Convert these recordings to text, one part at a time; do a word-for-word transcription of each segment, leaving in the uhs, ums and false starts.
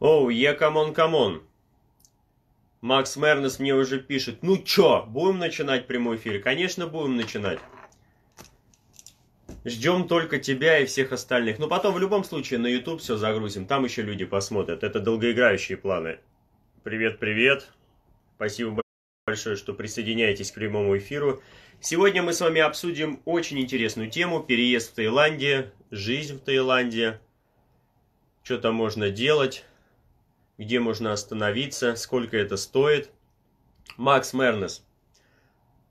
Оу, е, камон, камон. Макс Мернес мне уже пишет. Ну чё, будем начинать прямой эфир? Конечно, будем начинать. Ждем только тебя и всех остальных. Но потом в любом случае на YouTube все загрузим. Там еще люди посмотрят. Это долгоиграющие планы. Привет, привет. Спасибо большое, что присоединяетесь к прямому эфиру. Сегодня мы с вами обсудим очень интересную тему. Переезд в Таиланде, жизнь в Таиланде. Что там можно делать, где можно остановиться, сколько это стоит. Макс Мернес,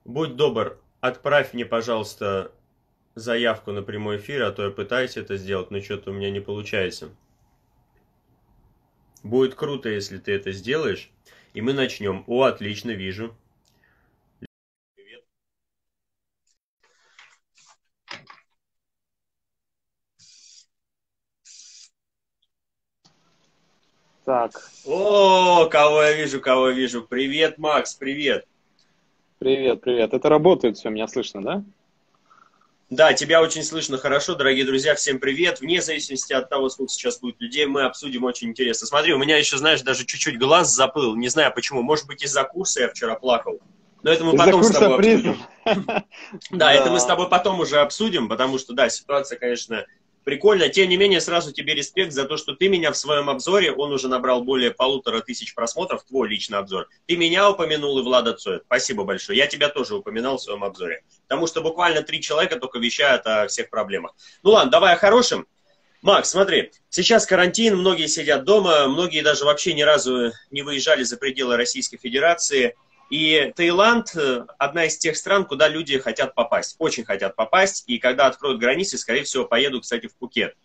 будь добр, отправь мне, пожалуйста, заявку на прямой эфир, а то я пытаюсь это сделать, но что-то у меня не получается. Будет круто, если ты это сделаешь. И мы начнем. О, отлично, вижу. Привет. Так. О, кого я вижу, кого я вижу. Привет, Макс, привет. Привет, привет. Это работает все, меня слышно, да? Да, тебя очень слышно хорошо, дорогие друзья, всем привет. Вне зависимости от того, сколько сейчас будет людей, мы обсудим очень интересно. Смотри, у меня еще, знаешь, даже чуть-чуть глаз заплыл, не знаю почему, может быть, из-за курса я вчера плакал. Но это мы из-за потом с тобой обсудим. Да, это мы с тобой потом уже обсудим, потому что, да, ситуация, конечно, прикольная. Тем не менее, сразу тебе респект за то, что ты меня в своем обзоре, он уже набрал более полутора тысяч просмотров, твой личный обзор. Ты меня упомянул и Влада Цой. Спасибо большое. Я тебя тоже упоминал в своем обзоре. Потому что буквально три человека только вещают о всех проблемах. Ну ладно, давай о хорошем. Макс, смотри, сейчас карантин, многие сидят дома, многие даже вообще ни разу не выезжали за пределы Российской Федерации. И Таиланд – одна из тех стран, куда люди хотят попасть, очень хотят попасть. И когда откроют границы, скорее всего, поеду, кстати, в Пхукет.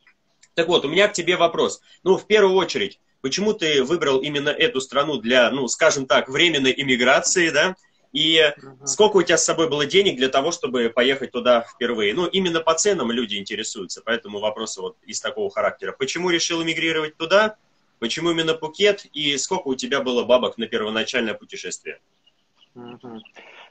Так вот, у меня к тебе вопрос. Ну, в первую очередь, почему ты выбрал именно эту страну для, ну, скажем так, временной иммиграции, да? И Uh-huh. сколько у тебя с собой было денег для того, чтобы поехать туда впервые? Ну, именно по ценам люди интересуются, поэтому вопросы вот из такого характера. Почему решил эмигрировать туда? Почему именно Пхукет? И сколько у тебя было бабок на первоначальное путешествие? Uh-huh.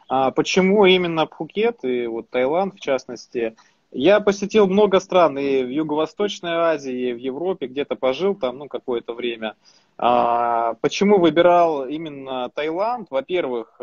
А почему именно Пхукет и вот Таиланд в частности? Я посетил много стран и в Юго-Восточной Азии, и в Европе, где-то пожил там ну, какое-то время. А почему выбирал именно Таиланд? Во-первых,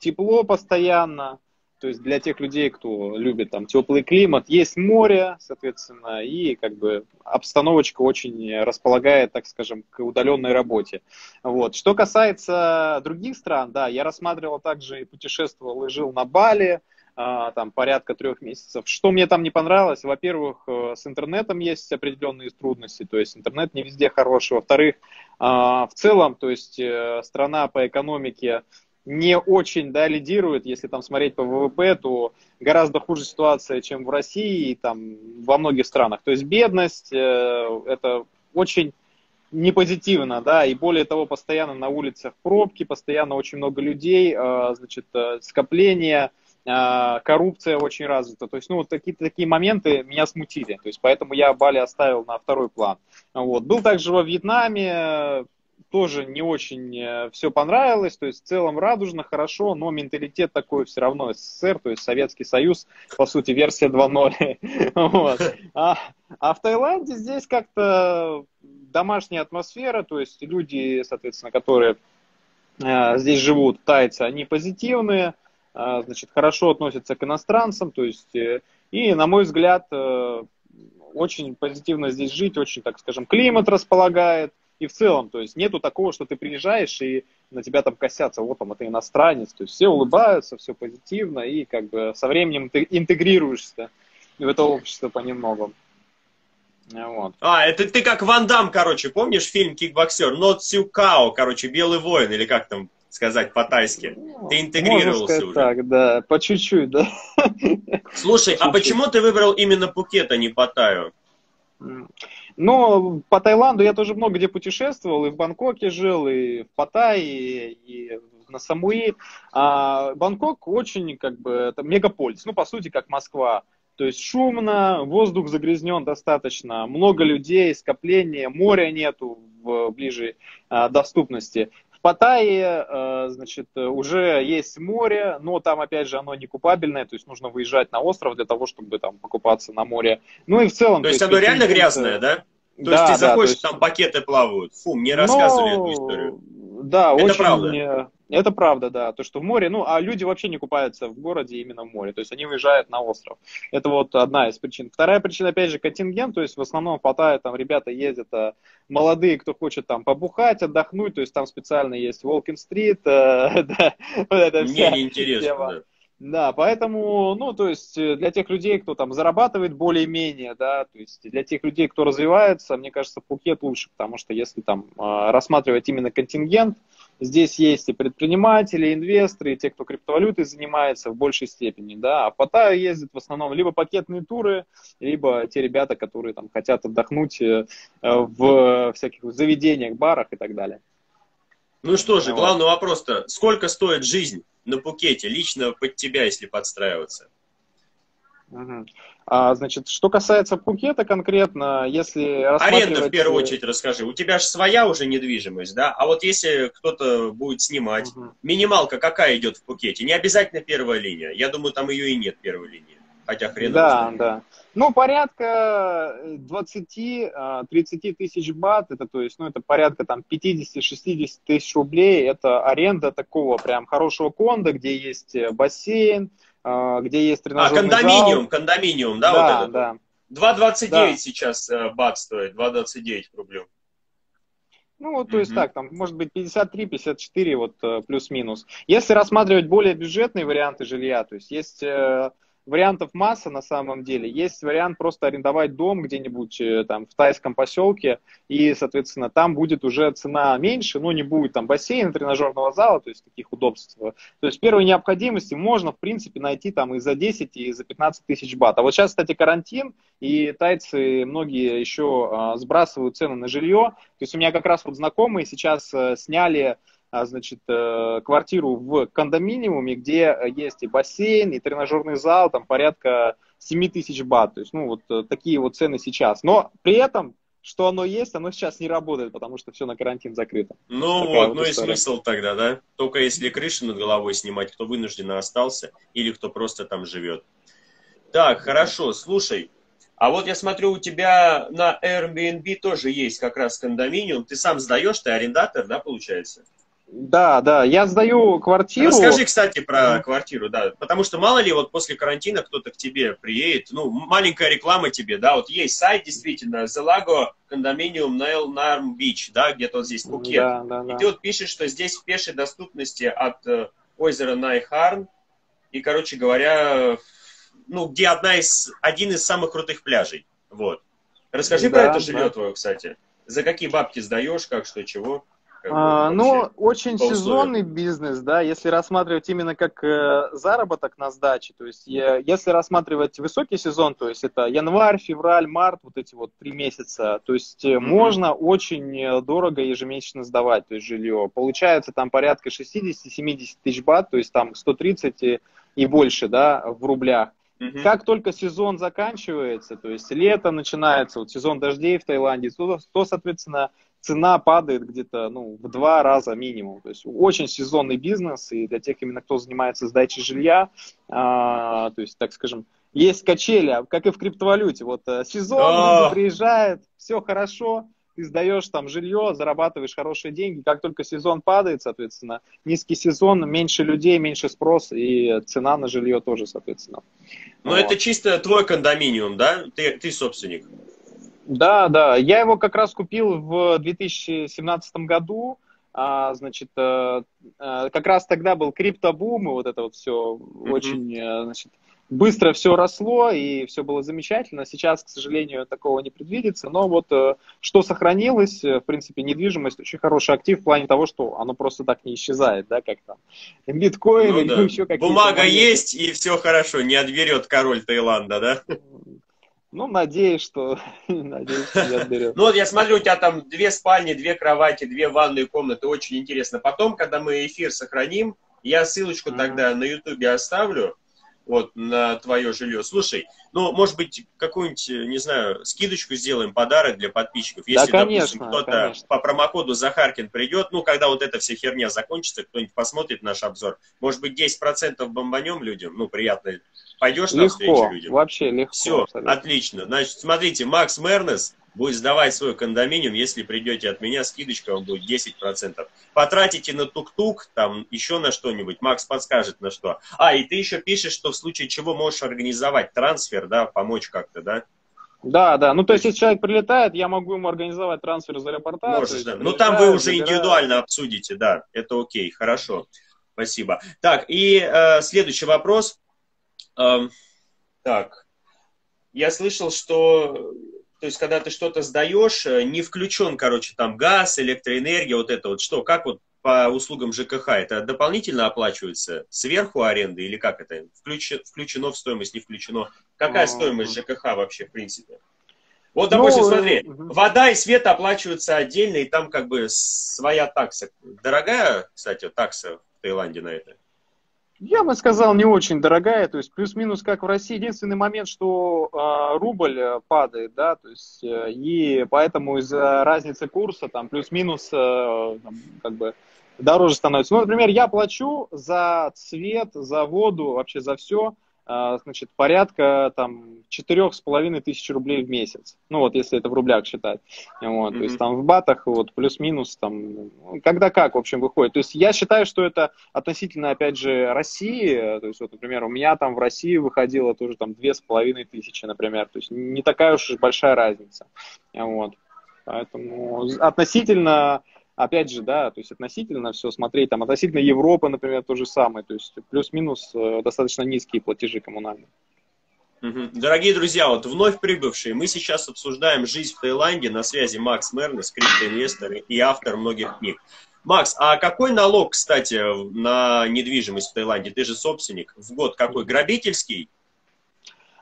тепло постоянно, то есть для тех людей, кто любит там теплый климат, есть море, соответственно, и как бы обстановочка очень располагает, так скажем, к удаленной работе. Вот. Что касается других стран, да, я рассматривал также и путешествовал, и жил на Бали, там порядка трех месяцев. Что мне там не понравилось? Во-первых, с интернетом есть определенные трудности, то есть интернет не везде хороший. Во-вторых, в целом, то есть страна по экономике не очень, да, лидирует. Если там смотреть по ВВП, то гораздо хуже ситуация, чем в России и там во многих странах. То есть бедность, это очень непозитивно, да, и более того, постоянно на улицах пробки, постоянно очень много людей, значит, скопления, коррупция очень развита. То есть, ну, вот такие, такие моменты меня смутили. То есть, поэтому я Бали оставил на второй план. Вот. Был также во Вьетнаме, тоже не очень все понравилось. То есть, в целом радужно, хорошо, но менталитет такой все равно СССР, то есть Советский Союз, по сути, версия два ноль. А в Таиланде здесь как-то домашняя атмосфера, то есть люди, соответственно, которые здесь живут, тайцы, они позитивные, значит, хорошо относятся к иностранцам, то есть, и, на мой взгляд, очень позитивно здесь жить, очень, так скажем, климат располагает, и в целом, то есть, нету такого, что ты приезжаешь, и на тебя там косятся, вот там, это иностранец, то есть, все улыбаются, все позитивно, и, как бы, со временем ты интегрируешься в это общество понемногу. Вот. А, это ты как Ван Дам, короче, помнишь фильм «Кикбоксер»? Но Сьюкао, короче, «Белый воин», или как там сказать по-тайски. Ну, ты интегрировался сказать, уже. Так, да, по чуть-чуть, да. Слушай, по а чуть-чуть. Почему ты выбрал именно Пхукет, а не Паттайю? Ну, по Таиланду я тоже много где путешествовал, и в Бангкоке жил, и в Паттайе, и на Самуи. А Бангкок очень, как бы, это мегаполис, ну, по сути, как Москва. То есть шумно, воздух загрязнен достаточно, много людей, скопление, моря нету в ближней а, доступности. В Паттайе, значит, уже есть море, но там, опять же, оно не купабельное, то есть нужно выезжать на остров для того, чтобы там покупаться на море. Ну и в целом... То, то есть оно реально грязное, да? То да, есть ты заходишь, да, там есть... пакеты плавают. Фу, мне рассказывали Но... эту историю. Да, это очень... правда. Это правда, да. То, что в море, ну, а люди вообще не купаются в городе именно в море. То есть они уезжают на остров. Это вот одна из причин. Вторая причина, опять же, контингент. То есть в основном хватает, там, ребята ездят, молодые, кто хочет там побухать, отдохнуть. То есть там специально есть Волкин-стрит. Мне неинтересно. Да, поэтому, ну, то есть для тех людей, кто там зарабатывает более-менее, да, то есть для тех людей, кто развивается, мне кажется, Пхукет лучше, потому что если там рассматривать именно контингент, здесь есть и предприниматели, и инвесторы, и те, кто криптовалютой занимается в большей степени, да, а Паттайя ездит в основном либо пакетные туры, либо те ребята, которые там хотят отдохнуть в всяких заведениях, барах и так далее. Ну что же, главный вопрос-то, сколько стоит жизнь на Пхукете, лично под тебя, если подстраиваться? Угу. А, значит, что касается Пхукета конкретно, если рассматривать... Аренда в первую очередь расскажи. У тебя же своя уже недвижимость, да? А вот если кто-то будет снимать, угу. минималка какая идет в Пхукете? Не обязательно первая линия. Я думаю, там ее и нет, первой линии. Хотя хрен Да, да. да. Ну, порядка двадцати-тридцати тысяч бат, это, то есть, ну, это порядка там пятидесяти-шестидесяти тысяч рублей, это аренда такого прям хорошего кондо, где есть бассейн, где есть тренажерный зал. А, кондоминиум, кондоминиум, да? Да, вот это, да. два двадцать девять да. сейчас бат стоит, два двадцать девять к рублю. Ну, то есть mm-hmm. так, там, может быть, пятьдесят три-пятьдесят четыре, вот, плюс-минус. Если рассматривать более бюджетные варианты жилья, то есть, есть... Вариантов масса на самом деле. Есть вариант просто арендовать дом где-нибудь там в тайском поселке, и, соответственно, там будет уже цена меньше, но не будет там бассейна, тренажерного зала, то есть таких удобств. То есть первой необходимости можно, в принципе, найти там и за десять, и за пятнадцать тысяч бат. А вот сейчас, кстати, карантин, и тайцы многие еще сбрасывают цены на жилье. То есть у меня как раз вот знакомые сейчас сняли... значит, квартиру в кондоминиуме, где есть и бассейн, и тренажерный зал, там порядка семь тысяч бат, то есть, ну, вот такие вот цены сейчас, но при этом, что оно есть, оно сейчас не работает, потому что все на карантин закрыто. Ну Такая вот, вот ну и смысл тогда, да? Только если крышу над головой снимать, кто вынужденно остался, или кто просто там живет. Так, хорошо, слушай, а вот я смотрю, у тебя на Airbnb тоже есть как раз кондоминиум, ты сам сдаешь, ты арендатор, да, получается? Да, да, я сдаю квартиру. Расскажи, кстати, про квартиру, да, потому что мало ли вот после карантина кто-то к тебе приедет, ну, маленькая реклама тебе, да, вот есть сайт, действительно, The Lago Condominium Найхарн Beach, да, где-то вот здесь Пхукет, да, да, да. И ты вот пишешь, что здесь в пешей доступности от э, озера Найхарн, и, короче говоря, ну, где одна из, один из самых крутых пляжей, вот. Расскажи да, про это жилье да. твое, кстати, за какие бабки сдаешь, как, что, чего? А, ну, очень сезонный бизнес, да, если рассматривать именно как э, заработок на сдаче, то есть я, если рассматривать высокий сезон, то есть это январь, февраль, март, вот эти вот три месяца, то есть mm-hmm. можно очень дорого ежемесячно сдавать, то есть жилье, получается там порядка шестидесяти-семидесяти тысяч бат, то есть там сто тридцать и, и больше, да, в рублях. Как только сезон заканчивается, то есть лето начинается, вот сезон дождей в Таиланде, то, то соответственно, цена падает где-то ну, в два раза минимум. То есть очень сезонный бизнес, и для тех, именно кто занимается сдачей жилья, а, то есть, так скажем, есть качели, как и в криптовалюте. Вот сезон а -а -а. приезжает, все хорошо, ты сдаешь там жилье, зарабатываешь хорошие деньги. Как только сезон падает, соответственно, низкий сезон, меньше людей, меньше спрос, и цена на жилье тоже, соответственно. Но вот. Это чисто твой кондоминиум, да? Ты, ты собственник. Да, да. Я его как раз купил в две тысячи семнадцатом году. А, значит, а, а, как раз тогда был криптобум, и вот это вот все mm-hmm. очень, а, значит, быстро все росло, и все было замечательно. Сейчас, к сожалению, такого не предвидится. Но вот что сохранилось, в принципе, недвижимость очень хороший актив в плане того, что оно просто так не исчезает, да, как там биткоин ну, или да. еще какие-то. Бумага есть, и все хорошо, не отберет король Таиланда, да? Ну, надеюсь, что... надеюсь, что не отберет. Ну, вот я смотрю, у тебя там две спальни, две кровати, две ванные комнаты. Очень интересно. Потом, когда мы эфир сохраним, я ссылочку mm-hmm. тогда на ютубе оставлю. Вот, на твое жилье. Слушай, ну, может быть, какую-нибудь, не знаю, скидочку сделаем, подарок для подписчиков. Если, да, конечно, допустим, кто-то по промокоду Захаркин придет, ну, когда вот эта вся херня закончится, кто-нибудь посмотрит наш обзор, может быть, десять процентов бомбанем людям, ну, приятно. Пойдешь на встречу людям? Легко, вообще легко. Все, абсолютно. Отлично. Значит, смотрите, Макс Мернес будет сдавать свой кондоминиум, если придете от меня, скидочка вам будет десять процентов. Потратите на тук-тук, там еще на что-нибудь, Макс подскажет на что. А, и ты еще пишешь, что в случае чего можешь организовать трансфер, да, помочь как-то, да? Да, да, ну то есть, если человек прилетает, я могу ему организовать трансфер из аэропорта. Можешь, да. Ну там вы уже забираю. Индивидуально обсудите, да, это окей, хорошо, спасибо. Так, и э, следующий вопрос. Э, так, я слышал, что... То есть, когда ты что-то сдаешь, не включен, короче, там газ, электроэнергия, вот это вот что? Как вот по услугам ЖКХ? Это дополнительно оплачивается сверху аренды или как это? Включено в стоимость, не включено? Какая стоимость ЖКХ вообще, в принципе? Вот, допустим, ну, смотри, угу. вода и свет оплачиваются отдельно, и там как бы своя такса. Дорогая, кстати, такса в Таиланде на это? Я бы сказал, не очень дорогая, то есть плюс-минус как в России. Единственный момент, что э, рубль падает, да, то есть э, и поэтому из-за разницы курса там плюс-минус э, как бы дороже становится. Ну, например, я плачу за цвет, за воду, вообще за все, э, значит, порядка там четырех с половиной тысяч рублей в месяц. Ну вот, если это в рублях считать, вот, mm-hmm. то есть там в батах вот плюс-минус там, когда как, в общем, выходит. То есть я считаю, что это относительно, опять же, России. То есть вот, например, у меня там в России выходило тоже там две с половиной тысячи, например. То есть не такая уж большая разница. Вот, поэтому относительно, опять же, да, то есть относительно все смотреть там, относительно Европы, например, то же самое. То есть плюс-минус достаточно низкие платежи коммунальные. Дорогие друзья, вот вновь прибывшие, мы сейчас обсуждаем жизнь в Таиланде. На связи Макс Мернес, криптоинвестор и автор многих книг. Макс, а какой налог, кстати, на недвижимость в Таиланде? Ты же собственник. В год какой? Грабительский?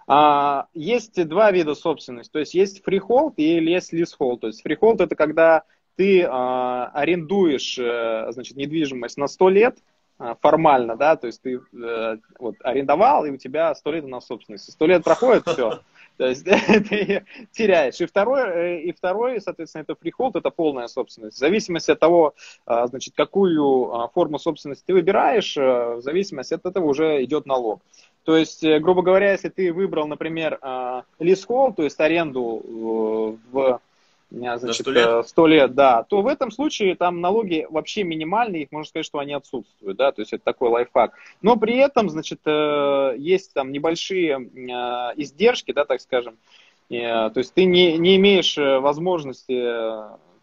А, есть два вида собственности. То есть есть фрихолд и есть лизхолд. То есть фрихолд — это когда ты а, арендуешь, значит, недвижимость на сто лет. Формально, да, то есть ты э, вот, арендовал, и у тебя сто лет на собственности. сто лет проходит, все, то есть ты теряешь. И второй, и второй, соответственно, это фрихолд, это полная собственность. В зависимости от того, значит, какую форму собственности ты выбираешь, в зависимости от этого уже идет налог. То есть, грубо говоря, если ты выбрал, например, лизхолд, то есть аренду в... Значит, сто лет? сто лет, да, то в этом случае там налоги вообще минимальные, их можно сказать, что они отсутствуют, да, то есть это такой лайфхак. Но при этом, значит, есть там небольшие издержки, да, так скажем, то есть ты не, не имеешь возможности...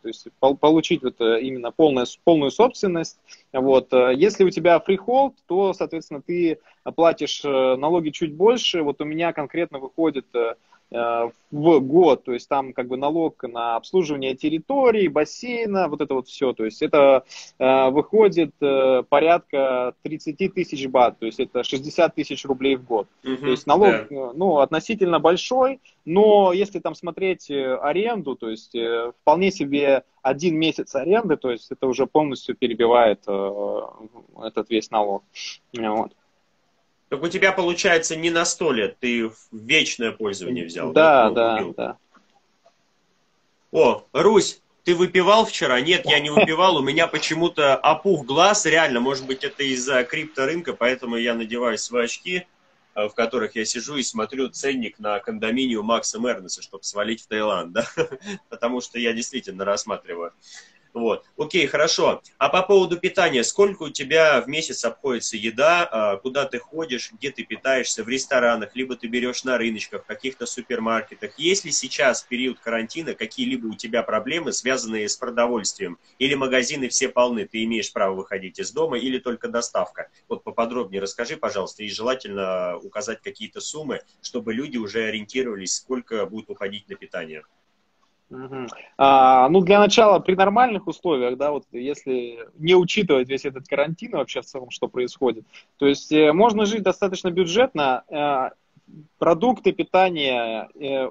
То есть получить вот именно полную, полную собственность. Вот. Если у тебя фрихолд, то, соответственно, ты платишь налоги чуть больше. Вот у меня конкретно выходит в год, то есть там как бы налог на обслуживание территории, бассейна, вот это вот все. То есть это выходит порядка тридцать тысяч бат, то есть это шестьдесят тысяч рублей в год. Mm-hmm, то есть налог, yeah. ну, относительно большой, но если там смотреть аренду, то есть вполне себе один месяц аренды, то есть это уже полностью перебивает э, этот весь налог. Вот. Так у тебя получается не на сто лет, ты вечное пользование взял. Да, да, да, да. О, Русь, ты выпивал вчера? Нет, я не выпивал, у меня почему-то опух глаз, реально, может быть, это из-за крипторынка, поэтому я надеваю свои очки, в которых я сижу и смотрю ценник на кондоминиум Макса Мернеса, чтобы свалить в Таиланд, да? Потому что я действительно рассматриваю. Вот. Окей, хорошо. А по поводу питания, сколько у тебя в месяц обходится еда, куда ты ходишь, где ты питаешься, в ресторанах, либо ты берешь на рыночках, в каких-то супермаркетах? Есть ли сейчас, в период карантина, какие-либо у тебя проблемы, связанные с продовольствием? Или магазины все полны, ты имеешь право выходить из дома, или только доставка? Вот поподробнее расскажи, пожалуйста, и желательно указать какие-то суммы, чтобы люди уже ориентировались, сколько будет уходить на питание. Угу. А, ну, для начала, при нормальных условиях, да, вот если не учитывать весь этот карантин вообще в целом, что происходит, то есть э, можно жить достаточно бюджетно, э, продукты питания э,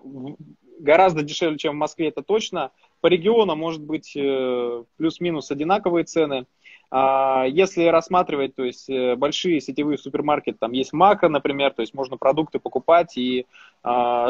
гораздо дешевле, чем в Москве, это точно, по регионам может быть э, плюс-минус одинаковые цены. Если рассматривать, то есть большие сетевые супермаркеты, там есть Мака, например, то есть можно продукты покупать и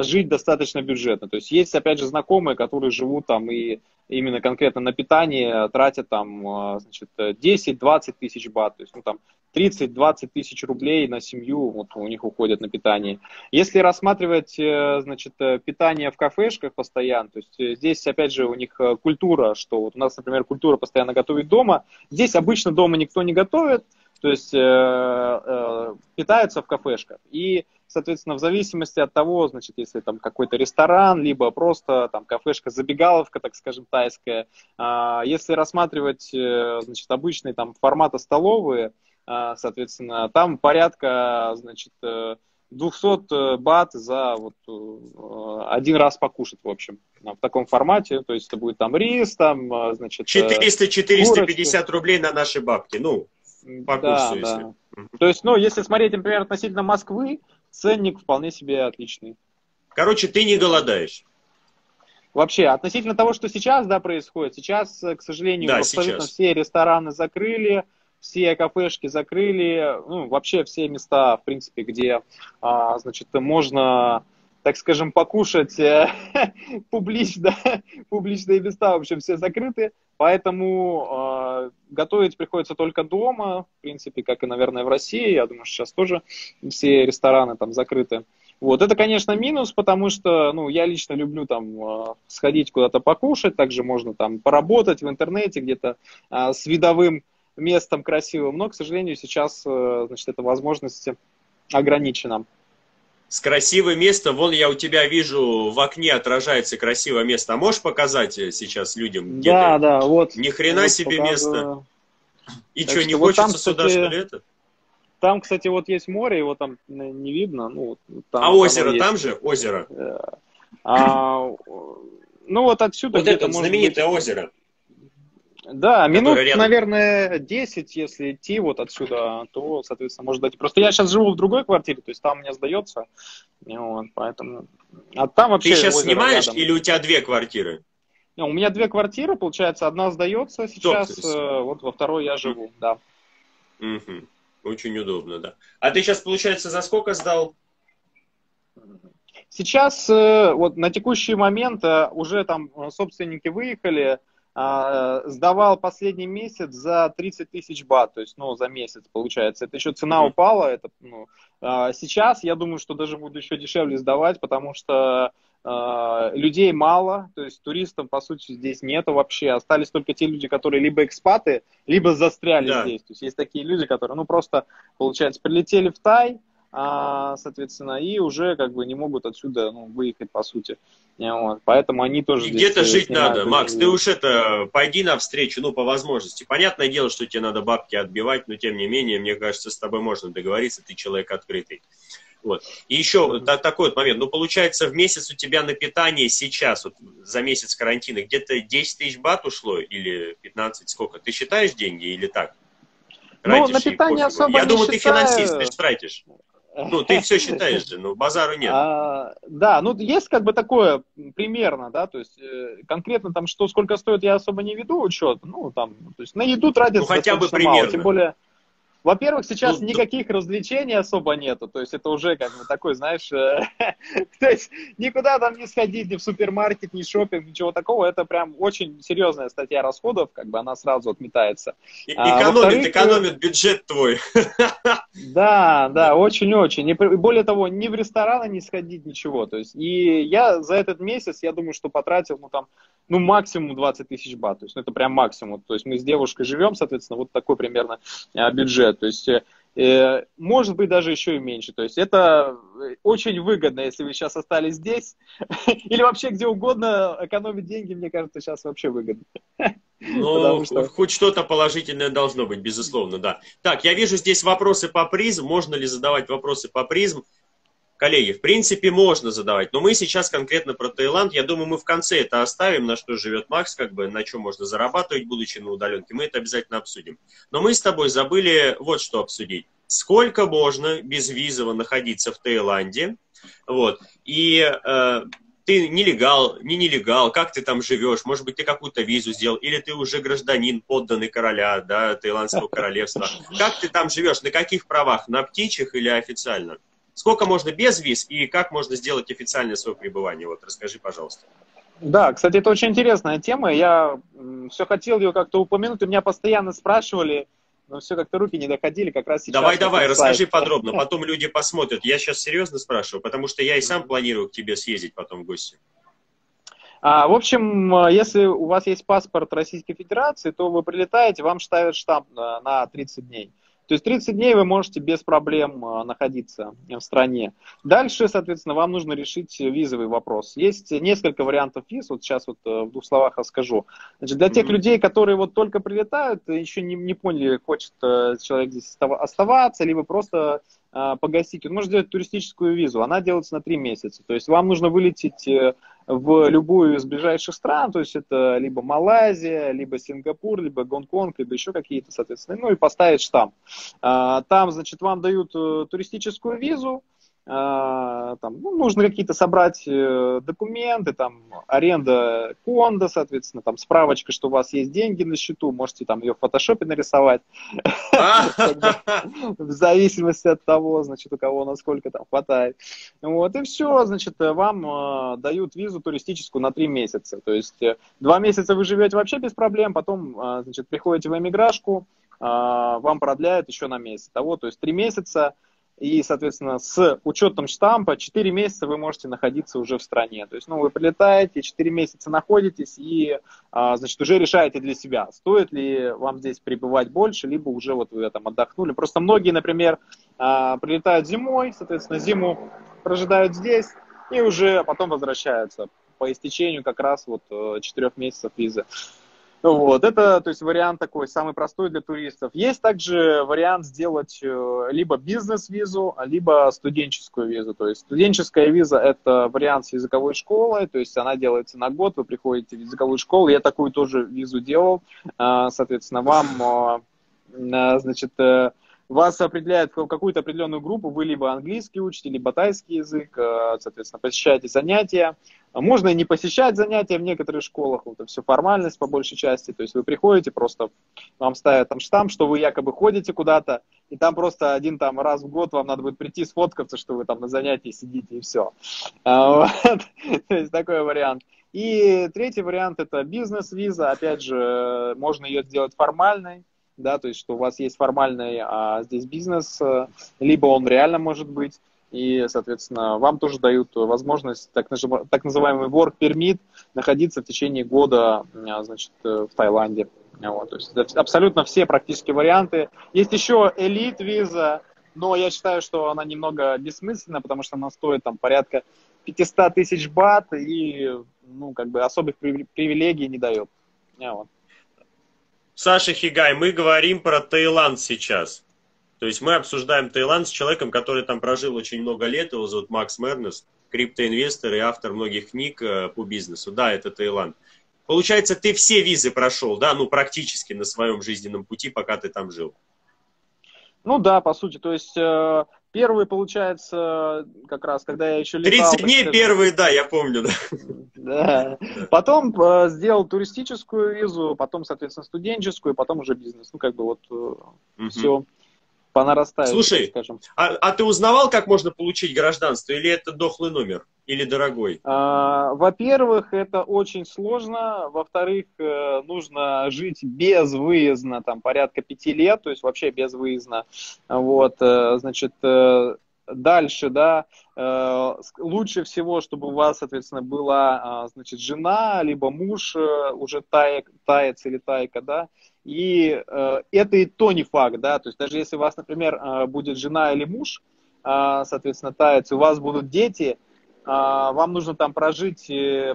жить достаточно бюджетно. То есть есть, опять же, знакомые, которые живут там и именно конкретно на питание тратят там, значит, десять-двадцать тысяч бат, то есть ну, там тридцать-двадцать тысяч рублей на семью вот, у них уходят на питание. Если рассматривать, значит, питание в кафешках постоянно, то есть здесь, опять же, у них культура, что вот у нас, например, культура постоянно готовить дома, здесь обычно дома никто не готовит, то есть э, э, питаются в кафешках. И, соответственно, в зависимости от того, значит, если там какой-то ресторан, либо просто там кафешка-забегаловка, так скажем, тайская, э, если рассматривать, э, значит, обычные там формата столовые, э, соответственно, там порядка, значит, э, двести бат за вот один раз покушать, в общем, в таком формате. То есть это будет там рис, там, значит... четыреста-четыреста пятьдесят рублей на наши бабки, ну, по да, курсу, да. Если. То есть, ну, если смотреть, например, относительно Москвы, ценник вполне себе отличный. Короче, ты не голодаешь. Вообще, относительно того, что сейчас, да, происходит, сейчас, к сожалению, да, абсолютно сейчас. Все рестораны закрыли, все кафешки закрыли, ну, вообще все места, в принципе, где, а, значит, можно, так скажем, покушать публично, публичные места, в общем, все закрыты, поэтому а, готовить приходится только дома, в принципе, как и, наверное, в России, я думаю, что сейчас тоже все рестораны там закрыты. Вот, это, конечно, минус, потому что, ну, я лично люблю там сходить куда-то покушать, также можно там поработать в интернете где-то а, с видовым местом красивым, но, к сожалению, сейчас, значит, эта возможность ограничена. С красивым местом, вон я у тебя вижу, в окне отражается красивое место. А можешь показать сейчас людям? Где да, ты? Да, вот. Ни хрена вот себе показываю. Место. И так что, не вот хочется там, кстати, сюда, что ли, это? Там, кстати, вот есть море, его там не видно. Ну, там, а озеро там, там же? Озеро? А, ну, вот отсюда. Вот это знаменитое быть... озеро. Да, минут, рядом. Наверное, десять, если идти вот отсюда, то, соответственно, может дойти. Просто я сейчас живу в другой квартире, то есть там мне сдается, вот, поэтому... А там вообще... Ты сейчас снимаешь рядом. Или у тебя две квартиры? Ну, у меня две квартиры, получается, одна сдается сейчас, Топ-трис. Вот во второй я живу, да. Угу. Очень удобно, да. А ты сейчас, получается, за сколько сдал? Сейчас, вот на текущий момент, уже там собственники выехали, сдавал последний месяц за тридцать тысяч бат, то есть, ну, за месяц, получается. Это еще цена упала. Это, ну, сейчас, я думаю, что даже буду еще дешевле сдавать, потому что э, людей мало, то есть туристов, по сути, здесь нету вообще. Остались только те люди, которые либо экспаты, либо застряли да. здесь. То есть, есть такие люди, которые, ну, просто, получается, прилетели в Тай, а, соответственно, и уже как бы не могут отсюда, ну, выехать, по сути. Вот. Поэтому они тоже... Где-то жить надо, и... Макс, ты уж это, пойди навстречу, ну, по возможности. Понятное дело, что тебе надо бабки отбивать, но тем не менее, мне кажется, с тобой можно договориться, ты человек открытый. Вот. И еще mm-hmm. да, такой вот момент, ну, получается, в месяц у тебя на питание сейчас, вот, за месяц карантина, где-то десять тысяч бат ушло или пятнадцать, сколько? Ты считаешь деньги или так? Ну, на питание особо Я не думаю, считаю... ты финансист, ты же тратишь. Ну, ты все считаешь же, но базару нет. А, да, ну, есть как бы такое примерно, да, то есть э, конкретно там, что, сколько стоит, я особо не веду учет, ну, там, то есть на еду тратится ну, хотя бы примерно. Мало, тем более, во-первых, сейчас ну, никаких да. развлечений особо нету, то есть это уже как бы такой, знаешь, то есть никуда там не сходить, ни в супермаркет, ни шопинг, ничего такого, это прям очень серьезная статья расходов, как бы она сразу отметается. Экономит, экономит бюджет твой. Да, да, очень-очень. И более того, ни в рестораны не сходить, ничего. То есть, и я за этот месяц, я думаю, что потратил, ну, там, ну, максимум двадцать тысяч бат. То есть, ну, это прям максимум. То есть, мы с девушкой живем, соответственно, вот такой примерно бюджет. То есть, э, может быть, даже еще и меньше. То есть, это очень выгодно, если вы сейчас остались здесь. Или вообще где угодно экономить деньги, мне кажется, сейчас вообще выгодно. Ну, что... хоть что-то положительное должно быть, безусловно, да. Так, я вижу здесь вопросы по призм. Можно ли задавать вопросы по призм? Коллеги, в принципе, можно задавать, но мы сейчас конкретно про Таиланд, я думаю, мы в конце это оставим, на что живет Макс, как бы, на чем можно зарабатывать, будучи на удаленке, мы это обязательно обсудим. Но мы с тобой забыли вот что обсудить. Сколько можно безвизово находиться в Таиланде, вот, и... Э, ты нелегал, не нелегал, как ты там живешь, может быть, ты какую-то визу сделал, или ты уже гражданин, подданный короля, да, Таиландского королевства. Как ты там живешь, на каких правах, на птичьих или официально? сколько можно без виз и как можно сделать официальное свое пребывание? Вот расскажи, пожалуйста. Да, кстати, это очень интересная тема. Я все хотел ее как-то упомянуть, и меня постоянно спрашивали, но все как-то руки не доходили, как раз сейчас. Давай, давай, расскажи подробно, потом люди посмотрят. Я сейчас серьезно спрашиваю, потому что я и сам планирую к тебе съездить потом в гости. А, в общем, если у вас есть паспорт Российской Федерации, то вы прилетаете, вам ставят штамп на тридцать дней. То есть тридцать дней вы можете без проблем находиться в стране. Дальше, соответственно, вам нужно решить визовый вопрос. Есть несколько вариантов виз, вот сейчас вот в двух словах расскажу. Значит, для тех людей, которые вот только прилетают, еще не, не поняли, хочет человек здесь оставаться, либо просто погасить. Он может сделать туристическую визу, она делается на три месяца. То есть вам нужно вылететь в любую из ближайших стран, то есть это либо Малайзия, либо Сингапур, либо Гонконг, либо еще какие-то, соответственно, ну и поставить штамп. Там, значит, вам дают туристическую визу, там, ну, нужно какие-то собрать документы, там, аренда кондо, соответственно, там, справочка, что у вас есть деньги на счету, можете там ее в фотошопе нарисовать, в зависимости от того, значит, у кого насколько там хватает. Вот, и все, значит, вам дают визу туристическую на три месяца, то есть два месяца вы живете вообще без проблем, потом, значит, приходите в эмиграшку, вам продляют еще на месяц того, то есть три месяца. И, соответственно, с учетом штампа четыре месяца вы можете находиться уже в стране. То есть, ну, вы прилетаете, четыре месяца находитесь и, а, значит, уже решаете для себя, стоит ли вам здесь пребывать больше, либо уже вот вы там отдохнули. Просто многие, например, а, прилетают зимой, соответственно, зиму прожидают здесь и уже потом возвращаются по истечению как раз вот четырёх месяцев визы. Вот, это, то есть, вариант такой, самый простой для туристов. Есть также вариант сделать либо бизнес-визу, либо студенческую визу. То есть, студенческая виза – это вариант с языковой школой, то есть, она делается на год, вы приходите в языковую школу, я такую тоже визу делал, соответственно, вам, значит, вас определяют в какую-то определенную группу, вы либо английский учите, либо тайский язык, соответственно, посещаете занятия. Можно и не посещать занятия в некоторых школах, вот это все формальность по большей части, то есть вы приходите, просто вам ставят там штамп, что вы якобы ходите куда-то, и там просто один там раз в год вам надо будет прийти сфоткаться, что вы там на занятии сидите и все. То есть такой вариант. И третий вариант – это бизнес-виза, опять же, можно ее сделать формальной, да, то есть, что у вас есть формальный а здесь бизнес, либо он реально может быть, и, соответственно, вам тоже дают возможность, так, так называемый work permit, находиться в течение года, значит, в Таиланде. Вот, то есть, абсолютно все практически варианты. Есть еще элит-виза, но я считаю, что она немного бессмысленна, потому что она стоит там порядка пятьсот тысяч бат и, ну, как бы особых привилегий не дает. Вот. Саша Хигай, мы говорим про Таиланд сейчас. То есть мы обсуждаем Таиланд с человеком, который там прожил очень много лет. Его зовут Макс Мернес, криптоинвестор и автор многих книг по бизнесу. Да, это Таиланд. Получается, ты все визы прошел, да, ну практически на своем жизненном пути, пока ты там жил. Ну да, по сути. То есть первый, получается, как раз, когда я еще летал... тридцать дней так, первые, да, я помню. Да. Да. Потом сделал туристическую визу, потом, соответственно, студенческую, потом уже бизнес. Ну, как бы вот угу. все... понарастает. Слушай, скажем. А, а ты узнавал, как можно получить гражданство? Или это дохлый номер? Или дорогой? А, во-первых, это очень сложно. Во-вторых, нужно жить безвыездно, там, порядка пяти лет, то есть вообще безвыездно. Вот, значит, дальше, да, лучше всего, чтобы у вас, соответственно, была, значит, жена, либо муж, уже таек, таец или тайка, да. И э, это и то не факт, да, то есть даже если у вас, например, э, будет жена или муж, э, соответственно, таец, у вас будут дети, э, вам нужно там прожить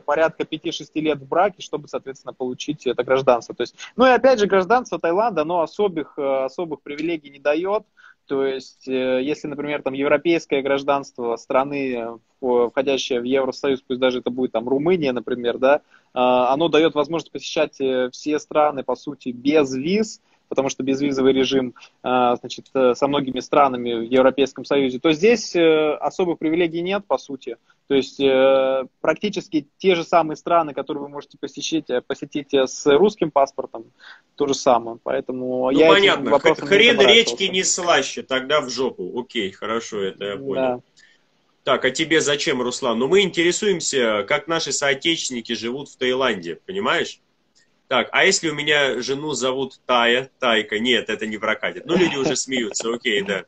порядка пяти-шести лет в браке, чтобы, соответственно, получить это гражданство. То есть, ну и опять же, гражданство Таиланда, оно особых, особых привилегий не дает. То есть, если, например, там европейское гражданство страны, входящее в Евросоюз, пусть даже это будет там Румыния, например, да, оно дает возможность посещать все страны, по сути, без виз, потому что безвизовый режим, значит, со многими странами в Европейском Союзе, то здесь особых привилегий нет, по сути. То есть практически те же самые страны, которые вы можете посетить, посетить с русским паспортом, то же самое. Поэтому ну, я понятно. Хрен речки не слаще, тогда в жопу. Окей, хорошо, это я понял. Да. Так, а тебе зачем, Руслан? Ну, мы интересуемся, как наши соотечественники живут в Таиланде, понимаешь? Так, а если у меня жену зовут Тая, Тайка? Нет, это не прокатит. Ну, люди уже смеются, окей, да.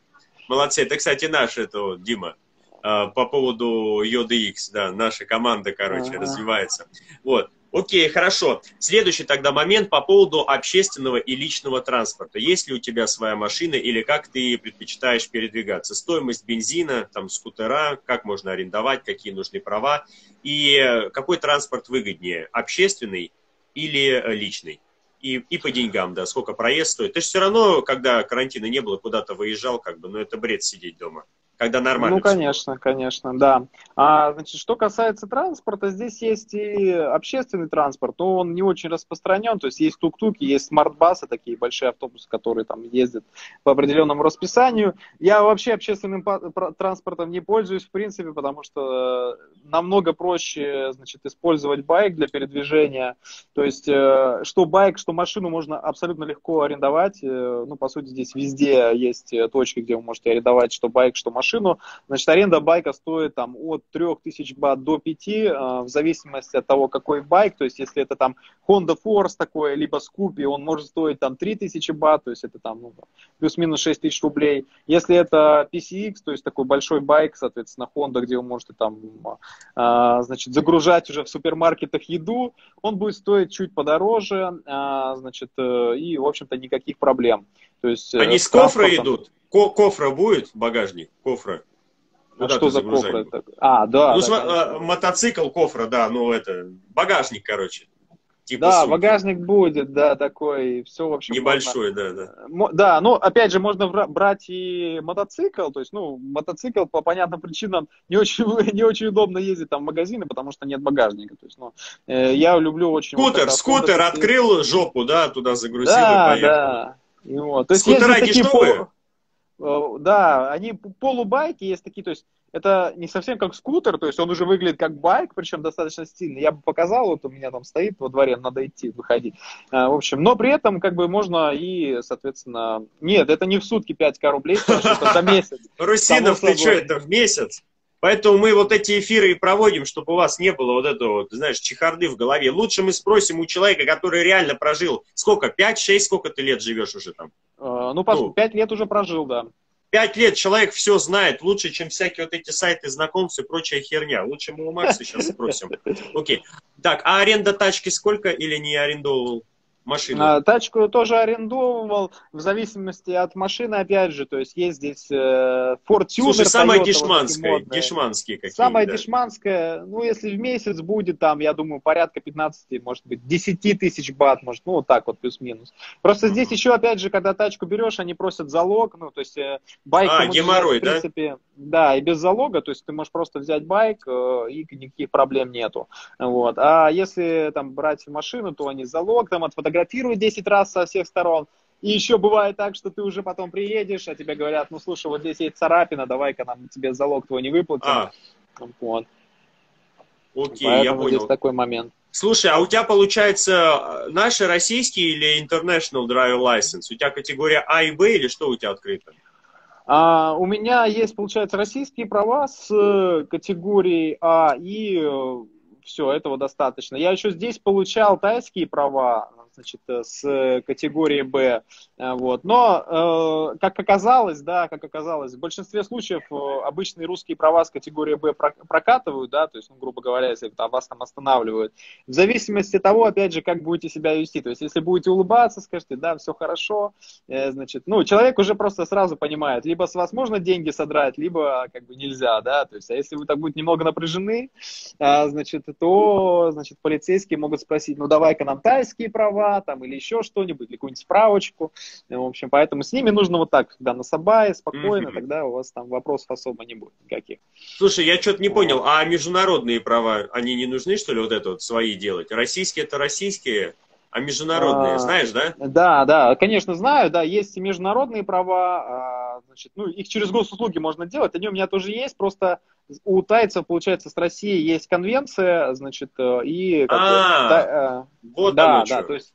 Молодцы. Это, кстати, наш, это, Дима, по поводу YodaX, да, наша команда, короче, ага. развивается. Вот. Окей, хорошо. Следующий тогда момент по поводу общественного и личного транспорта. Есть ли у тебя своя машина или как ты предпочитаешь передвигаться? Стоимость бензина, там, скутера, как можно арендовать, какие нужны права и какой транспорт выгоднее, общественный или личный? И, и по деньгам, да, сколько проезд стоит. Ты же все равно, когда карантина не было, куда-то выезжал, как бы, ну это бред сидеть дома. Когда нормально. Ну, конечно, конечно, да. А, значит, что касается транспорта, здесь есть и общественный транспорт, но он не очень распространен, то есть есть тук-туки, есть смарт-басы, такие большие автобусы, которые там ездят по определенному расписанию. Я вообще общественным транспортом не пользуюсь, в принципе, потому что намного проще, значит, использовать байк для передвижения, то есть что байк, что машину можно абсолютно легко арендовать, ну, по сути, здесь везде есть точки, где вы можете арендовать что байк, что машину. машину, значит, аренда байка стоит там от трёх тысяч бат до пяти, э, в зависимости от того, какой байк, то есть, если это там Honda Force такой, либо Scoopy, он может стоить там три тысячи бат, то есть, это там ну, плюс-минус шесть тысяч рублей. Если это пи си икс, то есть, такой большой байк, соответственно, Honda, где вы можете там, э, значит, загружать уже в супермаркетах еду, он будет стоить чуть подороже, э, значит, э, и, в общем-то, никаких проблем. То есть, они с кофра идут? Ко кофра будет, багажник? Кофра? А что за кофра? А, да. Ну, да, см... мотоцикл, кофра, да, ну это, багажник, короче. Типа да, сумки. Багажник будет, да, такой, все, в общем. Небольшой, можно... да, да. Да, ну, опять же, можно брать и мотоцикл, то есть, ну, мотоцикл по понятным причинам не очень, не очень удобно ездить там в магазины, потому что нет багажника, то есть, ну, я люблю очень... Скутер, вот скутер, открыл жопу, да, туда загрузил да, и поехал. Да, да. Вот. Скутера дешевые? Пол... Да, они полубайки есть такие, то есть это не совсем как скутер, то есть он уже выглядит как байк, причем достаточно стильно. Я бы показал, вот у меня там стоит во дворе, надо идти, выходить. А, в общем, но при этом как бы можно и, соответственно, нет, это не в сутки пять ка рублей, потому что это за месяц. Русинов, ты что, это в месяц? Поэтому мы вот эти эфиры и проводим, чтобы у вас не было вот этого, знаешь, чехарды в голове. Лучше мы спросим у человека, который реально прожил, сколько, пять-шесть, сколько ты лет живешь уже там? Ну, ну, пять лет уже прожил, да. пять лет человек все знает лучше, чем всякие вот эти сайты знакомств и прочая херня. Лучше мы у Макса сейчас спросим. Окей. Так, а аренда тачки сколько или не арендовал? Машину. Тачку тоже арендовывал, в зависимости от машины, опять же, то есть есть здесь э, Ford Tuner. Слушай, самая Toyota, дешманская, вот дешманские какие-то. Самая да. дешманская, ну, если в месяц будет там, я думаю, порядка пятнадцати, может быть, десяти тысяч бат, может, ну, вот так вот, плюс-минус. Просто здесь еще, опять же, когда тачку берешь, они просят залог, ну, то есть э, байк... А, геморрой, взять, в принципе, да? Да, и без залога, то есть ты можешь просто взять байк, э, и никаких проблем нету, вот. А если там брать машину, то они залог, там, от фотографии фотографируют десять раз со всех сторон. И еще бывает так, что ты уже потом приедешь, а тебе говорят, ну слушай, вот здесь есть царапина, давай-ка нам тебе залог твой не выплатим. А. Вот. Окей, поэтому я понял. Здесь такой момент. Слушай, а у тебя получается наши российские или International Driver License? У тебя категория А и Б или что у тебя открыто? А, у меня есть, получается, российские права с категорией А и... Все, этого достаточно. Я еще здесь получал тайские права, значит, с категории Б, вот. Но, э, как оказалось, да, как оказалось, в большинстве случаев обычные русские права с категории Б прокатывают, да, то есть, ну, грубо говоря, если там, вас там останавливают. В зависимости от того, опять же, как будете себя вести, то есть, если будете улыбаться, скажете, да, все хорошо, э, значит, ну, человек уже просто сразу понимает, либо с вас можно деньги содрать, либо, как бы, нельзя, да, то есть, а если вы так будете немного напряжены, э, значит, то, значит, полицейские могут спросить, ну, давай-ка нам тайские права, там или еще что-нибудь, или какую-нибудь справочку. В общем, поэтому с ними нужно вот так, когда на собае, спокойно, mm-hmm. тогда у вас там вопросов особо не будет никаких. Слушай, я что-то не вот. понял, а международные права, они не нужны, что ли, вот это вот свои делать? Российские это российские, а международные, а, знаешь, да? Да, да, конечно, знаю, да, есть и международные права, а, значит, ну, их через госуслуги можно делать, они у меня тоже есть, просто у тайцев, получается, с Россией есть конвенция, значит, и... А, вот да, да, то есть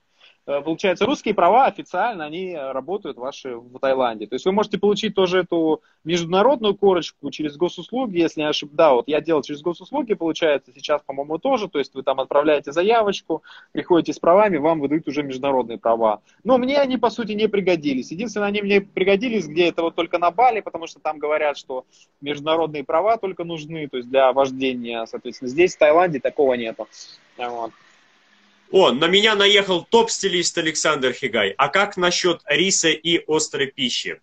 получается, русские права официально, они работают ваши в Таиланде. То есть вы можете получить тоже эту международную корочку через госуслуги, если не ошибаюсь. Да, вот я делал через госуслуги, получается, сейчас, по-моему, тоже. То есть вы там отправляете заявочку, приходите с правами, вам выдают уже международные права. Но мне они, по сути, не пригодились. Единственное, они мне пригодились, где это вот только на Бали, потому что там говорят, что международные права только нужны, то есть для вождения, соответственно. Здесь, в Таиланде, такого нету. Вот. О, на меня наехал топ-стилист Александр Хигай. А как насчет риса и острой пищи?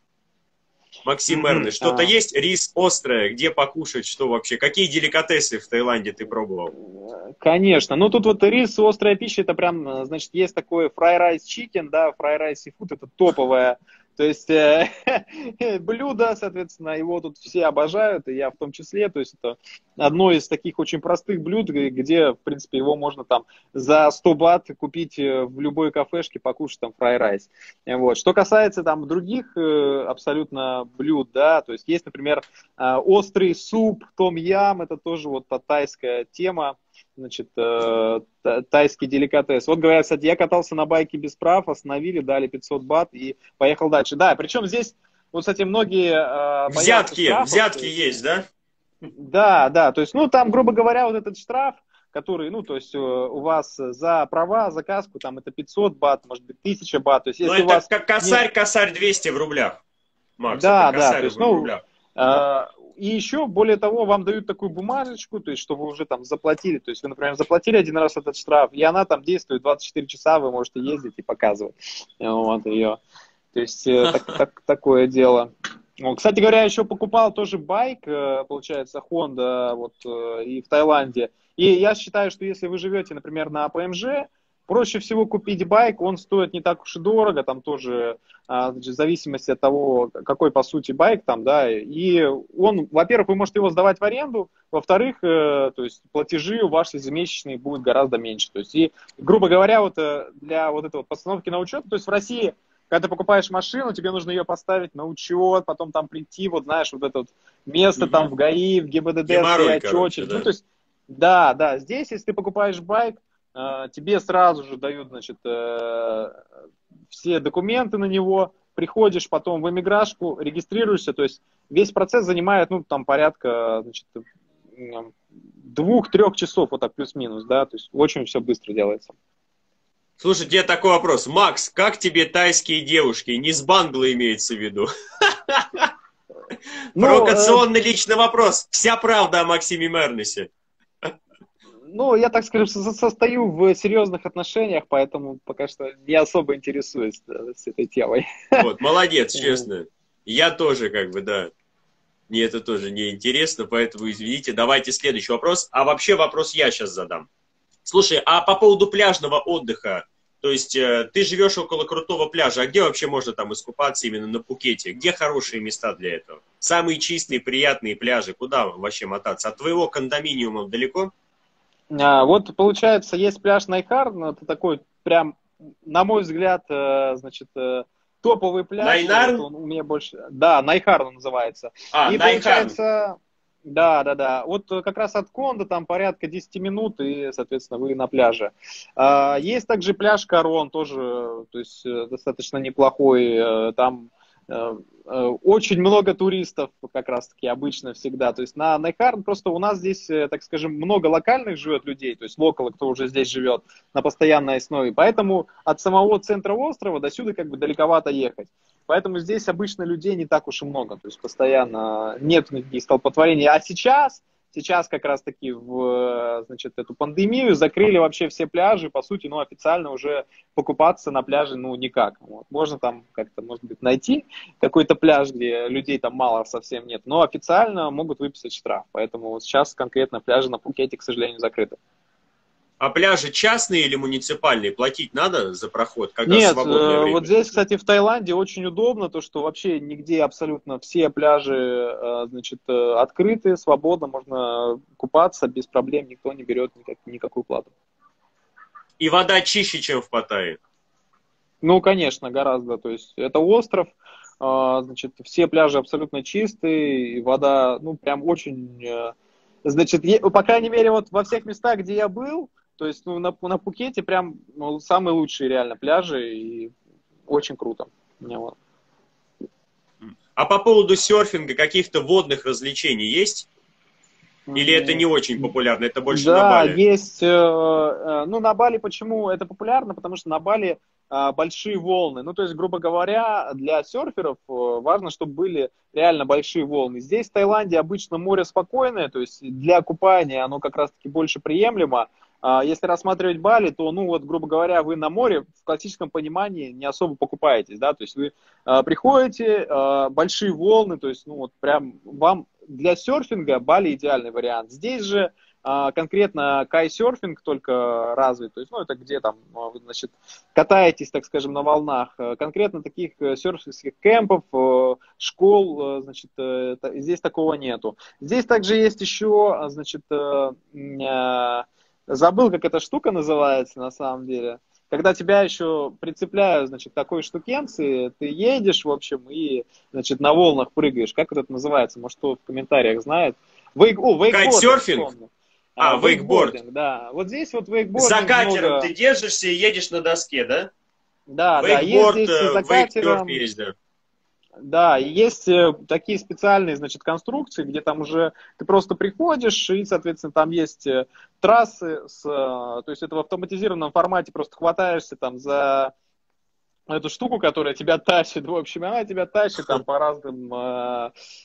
Максим Мернес, mm-hmm. что-то а... есть? Рис острый, где покушать, что вообще? Какие деликатесы в Таиланде ты пробовал? Конечно. Ну, тут вот рис и острая пища, это прям, значит, есть такой фрай-райс-чикен, да, фрай-райс-сифуд, это топовое. То есть э, блюдо, соответственно, его тут все обожают, и я в том числе. То есть это одно из таких очень простых блюд, где, в принципе, его можно там за сто бат купить в любой кафешке, покушать там фрай-райс. Вот. Что касается там других абсолютно блюд, да, то есть есть, например, острый суп, том-ям, это тоже вот тайская тема. Значит, тайский деликатес. Вот говорят, кстати, я катался на байке без прав, остановили, дали пятьсот бат и поехал дальше. Да, причем здесь, вот, кстати, многие... Взятки, штрафов, взятки то есть, есть, да? Да, да, то есть, ну, там, грубо говоря, вот этот штраф, который, ну, то есть, у вас за права, за каску, там, это пятьсот бат, может быть, тысяча бат. То есть, если у вас... как косарь, косарь двести в рублях, Макс. Да, да, то есть, ну... И еще, более того, вам дают такую бумажечку, то есть, что вы уже там заплатили. То есть вы, например, заплатили один раз этот штраф, и она там действует двадцать четыре часа, вы можете ездить и показывать. Вот ее. То есть так, так, такое дело. Кстати говоря, еще покупал тоже байк, получается, Honda, вот, и в Таиланде. И я считаю, что если вы живете, например, на ПМЖ, проще всего купить байк, он стоит не так уж и дорого, там тоже а, значит, в зависимости от того, какой по сути байк там, да, и он, во-первых, вы можете его сдавать в аренду, во-вторых, э, то есть платежи ваши ежемесячные будут гораздо меньше, то есть, и, грубо говоря, вот для вот этой вот постановки на учет, то есть в России, когда ты покупаешь машину, тебе нужно ее поставить на учет, потом там прийти, вот знаешь, вот это вот место mm-hmm. там в ГАИ, в ГИБДД, стоять, очередь, да. Ну, то есть, да, да, здесь, если ты покупаешь байк, тебе сразу же дают, значит, все документы на него, приходишь потом в эмиграшку, регистрируешься, то есть весь процесс занимает, ну, там, порядка, значит, двух-трех часов, вот так, плюс-минус, да, то есть очень все быстро делается. Слушай, тебе такой вопрос. Макс, как тебе тайские девушки? Не с Бангла имеется в виду? Провокационный личный вопрос. Вся правда о Максиме Мернесе. Ну, я, так скажем, состою в серьезных отношениях, поэтому пока что не особо интересуюсь, да, с этой темой. Вот, молодец, честно. Я тоже, как бы, да, мне это тоже не интересно, поэтому, извините, давайте следующий вопрос. А вообще вопрос я сейчас задам. Слушай, а по поводу пляжного отдыха, то есть ты живешь около крутого пляжа, а где вообще можно там искупаться именно на Пхукете? Где хорошие места для этого? Самые чистые, приятные пляжи, куда вообще мотаться? От твоего кондоминиума далеко? Вот, получается, есть пляж Найхарн, это такой прям, на мой взгляд, значит, топовый пляж. Найхарн? Он у меня больше... Да, Найхарн он называется. А, и Найхарн. Получается, да, да, да. Вот как раз от Кондо там порядка десять минут, и, соответственно, вы на пляже. Есть также пляж Корон, тоже, то есть, достаточно неплохой, там... Очень много туристов, как раз-таки, обычно всегда. То есть на Найхарн просто у нас здесь, так скажем, много локальных живет людей, то есть локалы, кто уже здесь живет на постоянной основе. Поэтому от самого центра острова до сюда как бы далековато ехать. Поэтому здесь обычно людей не так уж и много. То есть постоянно нет никаких столпотворений. А сейчас... Сейчас как раз-таки в, значит, эту пандемию закрыли вообще все пляжи, по сути, ну, официально уже покупаться на пляже, ну, никак. Вот. Можно там как-то, может быть, найти какой-то пляж, где людей там мало совсем нет, но официально могут выписать штраф, поэтому вот сейчас конкретно пляжи на Пхукете, к сожалению, закрыты. А пляжи частные или муниципальные? Платить надо за проход? Когда Нет, свободное время? Вот здесь, кстати, в Таиланде очень удобно, то что вообще нигде абсолютно все пляжи, значит, открыты, свободно, можно купаться, без проблем, никто не берет никак, никакую плату. И вода чище, чем в Паттайе? Ну, конечно, гораздо. То есть это остров, значит, все пляжи абсолютно чистые, и вода, ну, прям очень... Значит, по крайней мере, вот во всех местах, где я был, То есть ну, на, на Пхукете прям ну, самые лучшие реально пляжи, и очень круто. Мне вот. А по поводу серфинга, каких-то водных развлечений есть? Или это не очень популярно, это больше да, на Бали? Да, есть. Ну, на Бали почему это популярно? Потому что на Бали большие волны. Ну, то есть, грубо говоря, для серферов важно, чтобы были реально большие волны. Здесь, в Таиланде, обычно море спокойное, то есть для купания оно как раз-таки больше приемлемо. Если рассматривать Бали, то, ну, вот, грубо говоря, вы на море в классическом понимании не особо покупаетесь, да, то есть вы э, приходите, э, большие волны, то есть, ну, вот, прям вам для серфинга Бали идеальный вариант. Здесь же э, конкретно кай-серфинг только развит, то есть, ну, это где там, вы, значит, катаетесь, так скажем, на волнах. Конкретно таких серферских кемпов, э, школ, э, значит, э, здесь такого нету. Здесь также есть еще, значит, э, э, забыл, как эта штука называется на самом деле. Когда тебя еще прицепляют, значит, такой штукенции, ты едешь, в общем, и, значит, на волнах прыгаешь. Как это называется? Может, кто в комментариях знает. Вейк... О, вейкборд. Кайтсерфинг? А, вейкборд. Вейкборд. Да. Вот здесь вот вейкборд. За катером много... ты держишься и едешь на доске, да? Да, вейкборд, да. Есть, есть за катером. Есть, да. Да, есть такие специальные, значит, конструкции, где там уже ты просто приходишь, и, соответственно, там есть трассы, с, то есть это в автоматизированном формате, просто хватаешься там за эту штуку, которая тебя тащит, в общем, она тебя тащит там по разным,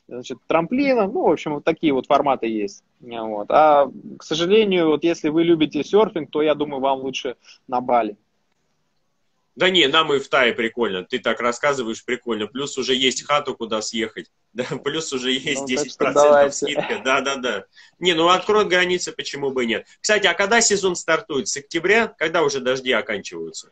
значит, трамплинам, ну, в общем, вот такие вот форматы есть. Вот. А, к сожалению, вот если вы любите серфинг, то, я думаю, вам лучше на Бали. Да не, нам и в Тае прикольно. Ты так рассказываешь, прикольно. Плюс уже есть хату, куда съехать. Да, плюс уже есть ну, десять процентов скидка. Да-да-да. Не, ну откроют границы, почему бы и нет. Кстати, а когда сезон стартует? С октября? Когда уже дожди оканчиваются?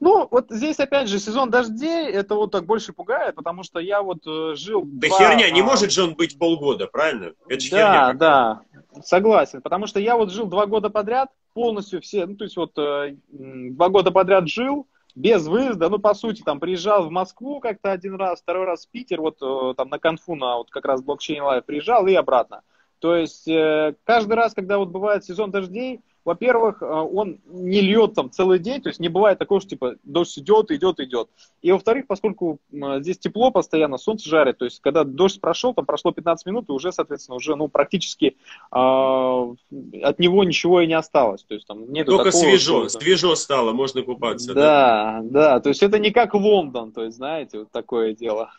Ну, вот здесь, опять же, сезон дождей, это вот так больше пугает, потому что я вот жил... Да два... херня, не может же он быть полгода, правильно? Это же да, херня. Да, да, согласен, потому что я вот жил два года подряд, полностью все, ну, то есть вот два года подряд жил, без выезда, ну, по сути, там, приезжал в Москву как-то один раз, второй раз в Питер, вот там на конфу, на вот как раз блокчейн лайв приезжал и обратно. То есть каждый раз, когда вот бывает сезон дождей, во-первых, он не льет там целый день, то есть не бывает такого, что типа дождь идет, идет, идет. И во-вторых, поскольку здесь тепло постоянно, солнце жарит, то есть когда дождь прошел, там прошло пятнадцать минут, и уже, соответственно, уже ну, практически э, от него ничего и не осталось. То есть, там, нету только такого, свежо, что-то... свежо стало, можно купаться. Да, да, да, то есть это не как Лондон, то есть, знаете, вот такое дело.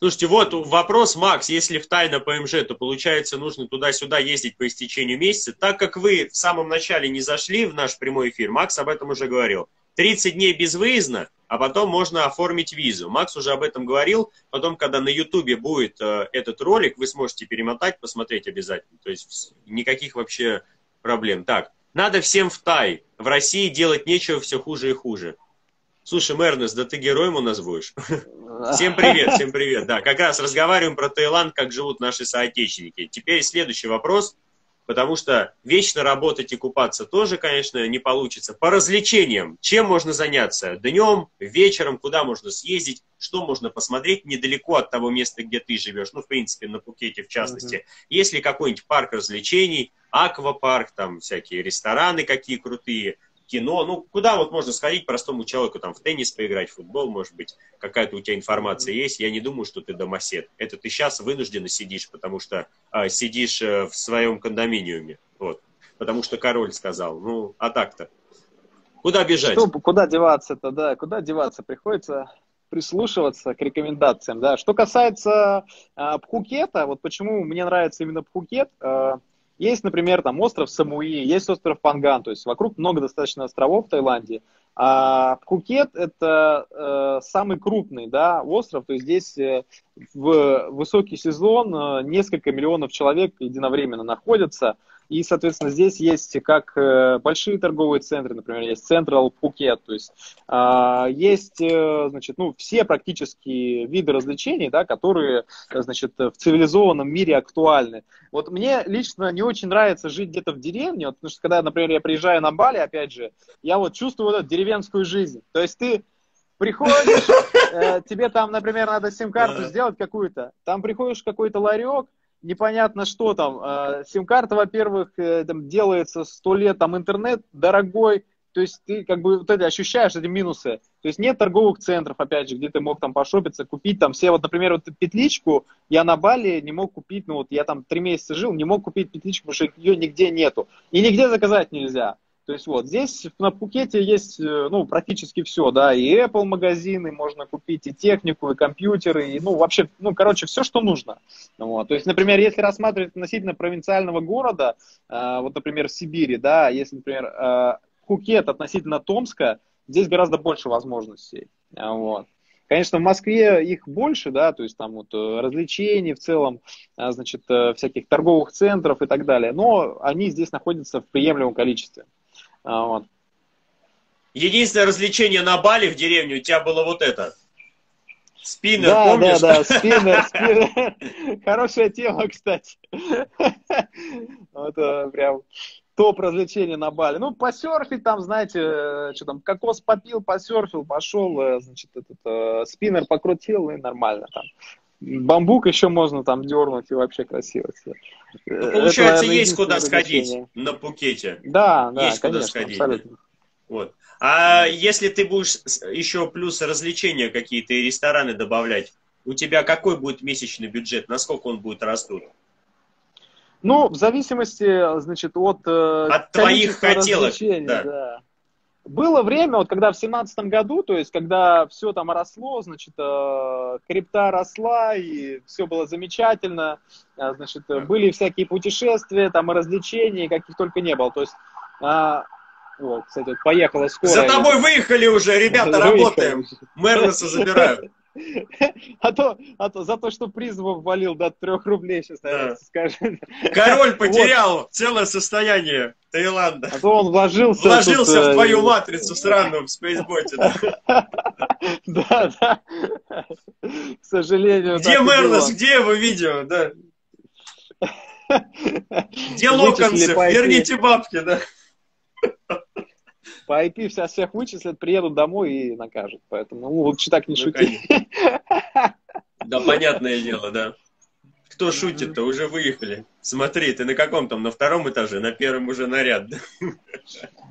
Слушайте, вот вопрос, Макс, если в Тае на ПМЖ, то получается нужно туда-сюда ездить по истечению месяца. Так как вы в самом начале не зашли в наш прямой эфир, Макс об этом уже говорил, тридцать дней безвыездно, а потом можно оформить визу. Макс уже об этом говорил, потом, когда на Ютубе будет э, этот ролик, вы сможете перемотать, посмотреть обязательно. То есть никаких вообще проблем. Так, надо всем в Тай, в России делать нечего, все хуже и хуже. Слушай, Мернес, да ты героем у нас будешь. Всем привет, всем привет. Да, как раз разговариваем про Таиланд, как живут наши соотечественники. Теперь следующий вопрос, потому что вечно работать и купаться тоже, конечно, не получится. По развлечениям, чем можно заняться? Днем, вечером, куда можно съездить, что можно посмотреть недалеко от того места, где ты живешь. Ну, в принципе, на Пхукете в частности. Mm-hmm. Есть ли какой-нибудь парк развлечений, аквапарк, там всякие рестораны какие крутые, кино, ну, куда вот можно сходить простому человеку, там, в теннис поиграть, в футбол, может быть, какая-то у тебя информация есть, я не думаю, что ты домосед, это ты сейчас вынужденно сидишь, потому что а, сидишь а, в своем кондоминиуме, вот, потому что король сказал, ну, а так-то, куда бежать? Что, куда деваться-то, да, куда деваться, приходится... прислушиваться к рекомендациям, да. Что касается а, Пхукета, вот почему мне нравится именно Пхукет, а, есть, например, там остров Самуи, есть остров Панган, то есть вокруг много достаточно островов в Таиланде. А Пхукет – это э, самый крупный, да, остров, то есть здесь э, в высокий сезон э, несколько миллионов человек единовременно находятся, и, соответственно, здесь есть как э, большие торговые центры, например, есть Централ Пхукет, то есть э, есть, э, значит, ну, все практически виды развлечений, да, которые, значит, в цивилизованном мире актуальны. Вот мне лично не очень нравится жить где-то в деревне, вот, потому что, когда, например, я приезжаю на Бали, опять же, я вот чувствую вот эту деревню, жизнь. То есть ты приходишь, э, тебе там, например, надо сим-карту сделать какую-то, там приходишь в какой-то ларек, непонятно что там. Сим-карта, во-первых, там делается сто лет, там интернет дорогой, то есть ты как бы вот это ощущаешь, эти минусы. То есть нет торговых центров, опять же, где ты мог там пошопиться, купить там все, вот, например, вот петличку я на Бали не мог купить, ну вот я там три месяца жил, не мог купить петличку, потому что ее нигде нету. И нигде заказать нельзя. То есть вот здесь на Пхукете есть, ну, практически все, да, и Apple магазины можно купить, и технику, и компьютеры, и, ну, вообще, ну, короче, все, что нужно. Вот. То есть, например, если рассматривать относительно провинциального города, э, вот, например, в Сибири, да, если, например, э, Пхукет относительно Томска, здесь гораздо больше возможностей, вот. Конечно, в Москве их больше, да, то есть там вот развлечений в целом, значит, всяких торговых центров и так далее, но они здесь находятся в приемлемом количестве. Вот. Единственное развлечение на Бали в деревне у тебя было вот это. Спиннер, да, помнишь? Да, да, спиннер, спиннер. Хорошая тема, кстати. Вот прям топ развлечения на Бали. Ну, посерфить там, знаете, что там, кокос попил, посерфил, пошел, значит, этот спиннер покрутил, и нормально там. Бамбук еще можно там дернуть, и вообще красиво все. Ну, получается, это, есть куда сходить на Пхукете. Да, да, есть, конечно, куда сходить. Абсолютно. Вот. А если ты будешь еще плюс развлечения какие-то и рестораны добавлять, у тебя какой будет месячный бюджет? Насколько он будет растут? Ну, в зависимости, значит, от... От твоих хотелок, да. Да. Было время, вот когда в семнадцатом году, то есть когда все там росло, значит, крипта росла, и все было замечательно, значит, были всякие путешествия, там и развлечения, каких только не было. То есть, а, вот, кстати, вот поехала скоро. За тобой я... выехали уже, ребята, выехали. Работаем. Мернеса забирают. А то, а то за то, что призм ввалил до трех рублей, сейчас, наверное, да. Скажем. Король потерял вот. Целое состояние Таиланда. А то он вложился. Вложился тут, в твою и... матрицу сраную в спейсботе. Да, да. К сожалению. Где Мернес, где его видео, да? Где Локонцев? Верните бабки, да. По ай пи вся, всех вычислят, приедут домой и накажут. Поэтому ну, лучше так не ну, шутить. Да, понятное дело, да. Кто шутит-то? Уже выехали. Смотри, ты на каком там? На втором этаже? На первом уже наряд.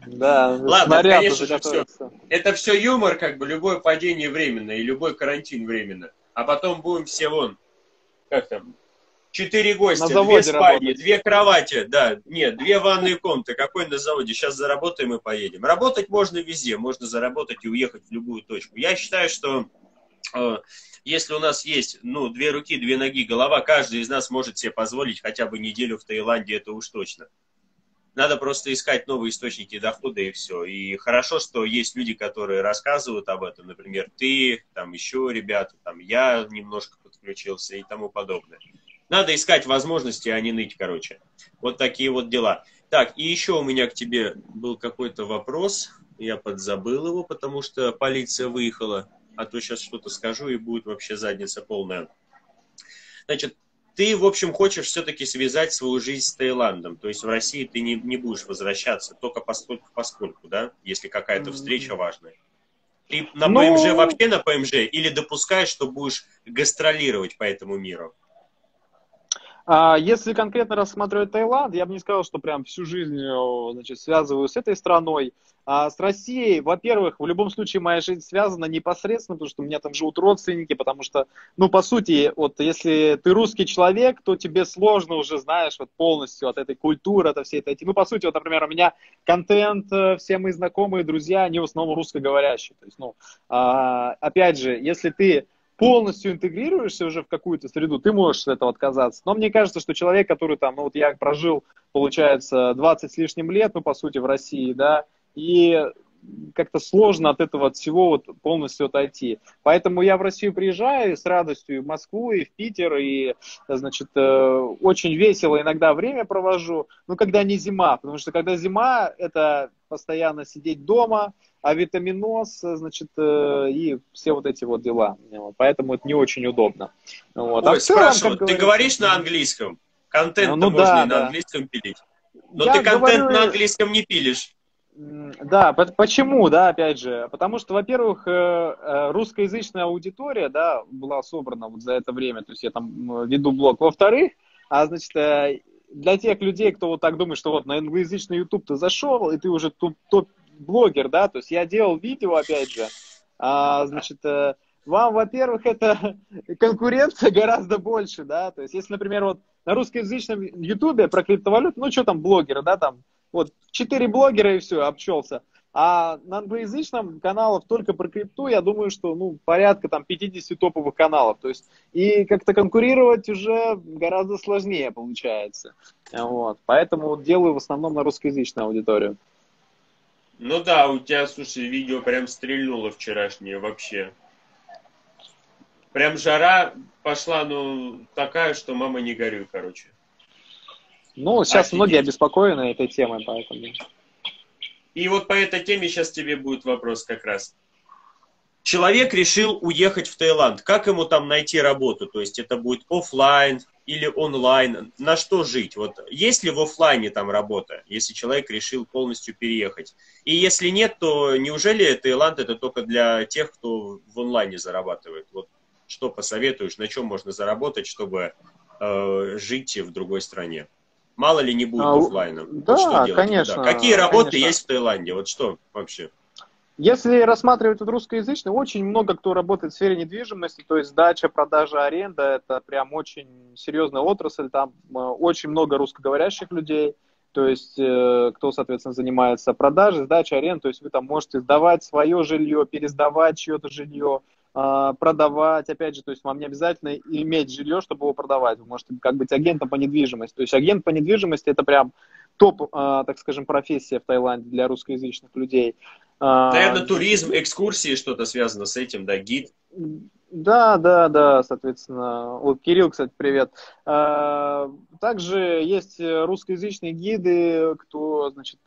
Да, ладно, наряд конечно же все. Это все юмор, как бы любое падение временно и любой карантин временно. А потом будем все вон. Как там? Четыре гостя, две спальни, две кровати, да, нет, две ванные комнаты, какой на заводе, сейчас заработаем и поедем. Работать можно везде, можно заработать и уехать в любую точку. Я считаю, что э, если у нас есть, ну, две руки, две ноги, голова, каждый из нас может себе позволить хотя бы неделю в Таиланде, это уж точно. Надо просто искать новые источники дохода и все. И хорошо, что есть люди, которые рассказывают об этом, например, ты, там еще ребята, там я немножко подключился и тому подобное. Надо искать возможности, а не ныть, короче. Вот такие вот дела. Так, и еще у меня к тебе был какой-то вопрос. Я подзабыл его, потому что полиция выехала. А то сейчас что-то скажу, и будет вообще задница полная. Значит, ты, в общем, хочешь все-таки связать свою жизнь с Таиландом. То есть в России ты не, не будешь возвращаться, только поскольку-поскольку, да? Если какая-то встреча важная. Ты на Но... ПМЖ вообще на ПМЖ? Или допускаешь, что будешь гастролировать по этому миру? Если конкретно рассматривать Таиланд, я бы не сказал, что прям всю жизнь, значит, связываю с этой страной. А с Россией, во-первых, в любом случае моя жизнь связана непосредственно, потому что у меня там живут родственники, потому что, ну, по сути, вот если ты русский человек, то тебе сложно уже, знаешь, вот полностью от этой культуры, от всей этой... Ну, по сути, вот, например, у меня контент, все мои знакомые, друзья, они в основном русскоговорящие. То есть, ну, опять же, если ты... полностью интегрируешься уже в какую-то среду, ты можешь от этого отказаться. Но мне кажется, что человек, который там, ну вот я прожил, получается, двадцать с лишним лет, ну, по сути, в России, да, и как-то сложно от этого от всего вот полностью отойти. Поэтому я в Россию приезжаю с радостью и в Москву, и в Питер, и, значит, очень весело иногда время провожу, ну, когда не зима, потому что когда зима, это постоянно сидеть дома, а витаминоз, значит, э, и все вот эти вот дела. Поэтому это не очень удобно. Вот. Ой, а целом, спрашиваю, говорится, ты говоришь на английском? Контент ну, можно да, и на да. английском пилить. Но я ты контент говорю... на английском не пилишь. Да, почему, да, опять же, потому что, во-первых, русскоязычная аудитория, да, была собрана вот за это время, то есть я там веду блог. Во-вторых, А, значит, для тех людей, кто вот так думает, что вот на англоязычный YouTube ты зашел, и ты уже топ-блогер, да, то есть я делал видео, опять же, а, значит, вам, во-первых, это конкуренция гораздо больше, да, то есть если, например, вот на русскоязычном YouTube про криптовалюту, ну, что там блогеры, да, там, вот, четыре блогера и все, обчелся. А на англоязычном каналов только про крипту, я думаю, что ну, порядка там, пятьдесят топовых каналов. То есть, и как-то конкурировать уже гораздо сложнее получается. Вот. Поэтому делаю в основном на русскоязычную аудиторию. Ну да, у тебя, слушай, видео прям стрельнуло вчерашнее вообще. Прям жара пошла, ну, такая, что мама не горюй, короче. Ну, сейчас Офигеть. Многие обеспокоены этой темой, поэтому... И вот по этой теме сейчас тебе будет вопрос как раз. Человек решил уехать в Таиланд. Как ему там найти работу? То есть это будет офлайн или онлайн? На что жить? Вот есть ли в офлайне там работа, если человек решил полностью переехать? И если нет, то неужели Таиланд это только для тех, кто в онлайне зарабатывает? Вот что посоветуешь, на чем можно заработать, чтобы э, жить в другой стране? Мало ли не будет а, офлайна. Да, вот конечно. Да. Какие работы конечно. Есть в Таиланде? Вот что вообще? Если рассматривать вот русскоязычный, очень много кто работает в сфере недвижимости, то есть дача, продажа, аренда, это прям очень серьезная отрасль, там очень много русскоговорящих людей, то есть кто, соответственно, занимается продажей, сдачей, арендой, то есть вы там можете сдавать свое жилье, пересдавать чье-то жилье, продавать, опять же, то есть вам не обязательно иметь жилье, чтобы его продавать. Вы можете как быть агентом по недвижимости. То есть агент по недвижимости – это прям топ, так скажем, профессия в Таиланде для русскоязычных людей. Наверное, туризм, экскурсии, что-то связано с этим, да, гид? Да, да, да, соответственно. Вот Кирилл, кстати, привет. Также есть русскоязычные гиды, кто, значит,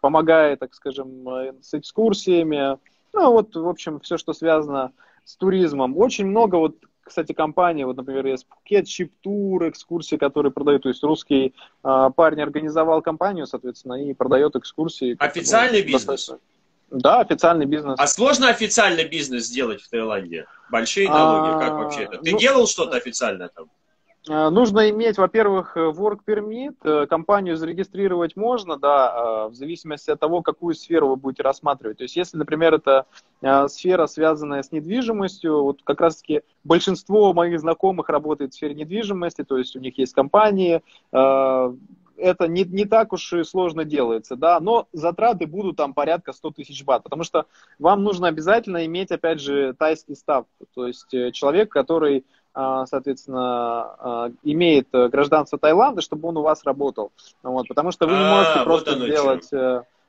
помогает, так скажем, с экскурсиями. Ну, вот, в общем, все, что связано с туризмом. Очень много, вот, кстати, компаний, вот, например, есть Пхукет, чип-тур, экскурсии, которые продают. То есть русский э, парень организовал компанию, соответственно, и продает экскурсии. Официальный бизнес? Достаточно. Да, официальный бизнес. А сложно официальный бизнес сделать в Таиланде? Большие налоги, а, как вообще это? Ты ну, делал что-то официальное там? Нужно иметь, во-первых, work permit, компанию зарегистрировать можно, да, в зависимости от того, какую сферу вы будете рассматривать. То есть, если, например, это сфера, связанная с недвижимостью, вот как раз-таки большинство моих знакомых работает в сфере недвижимости, то есть у них есть компании, это не, не так уж и сложно делается, да, но затраты будут там порядка сто тысяч бат, потому что вам нужно обязательно иметь, опять же, тайский став, то есть человек, который... соответственно, имеет гражданство Таиланда, чтобы он у вас работал. Вот, потому что вы не можете а, просто вот делать...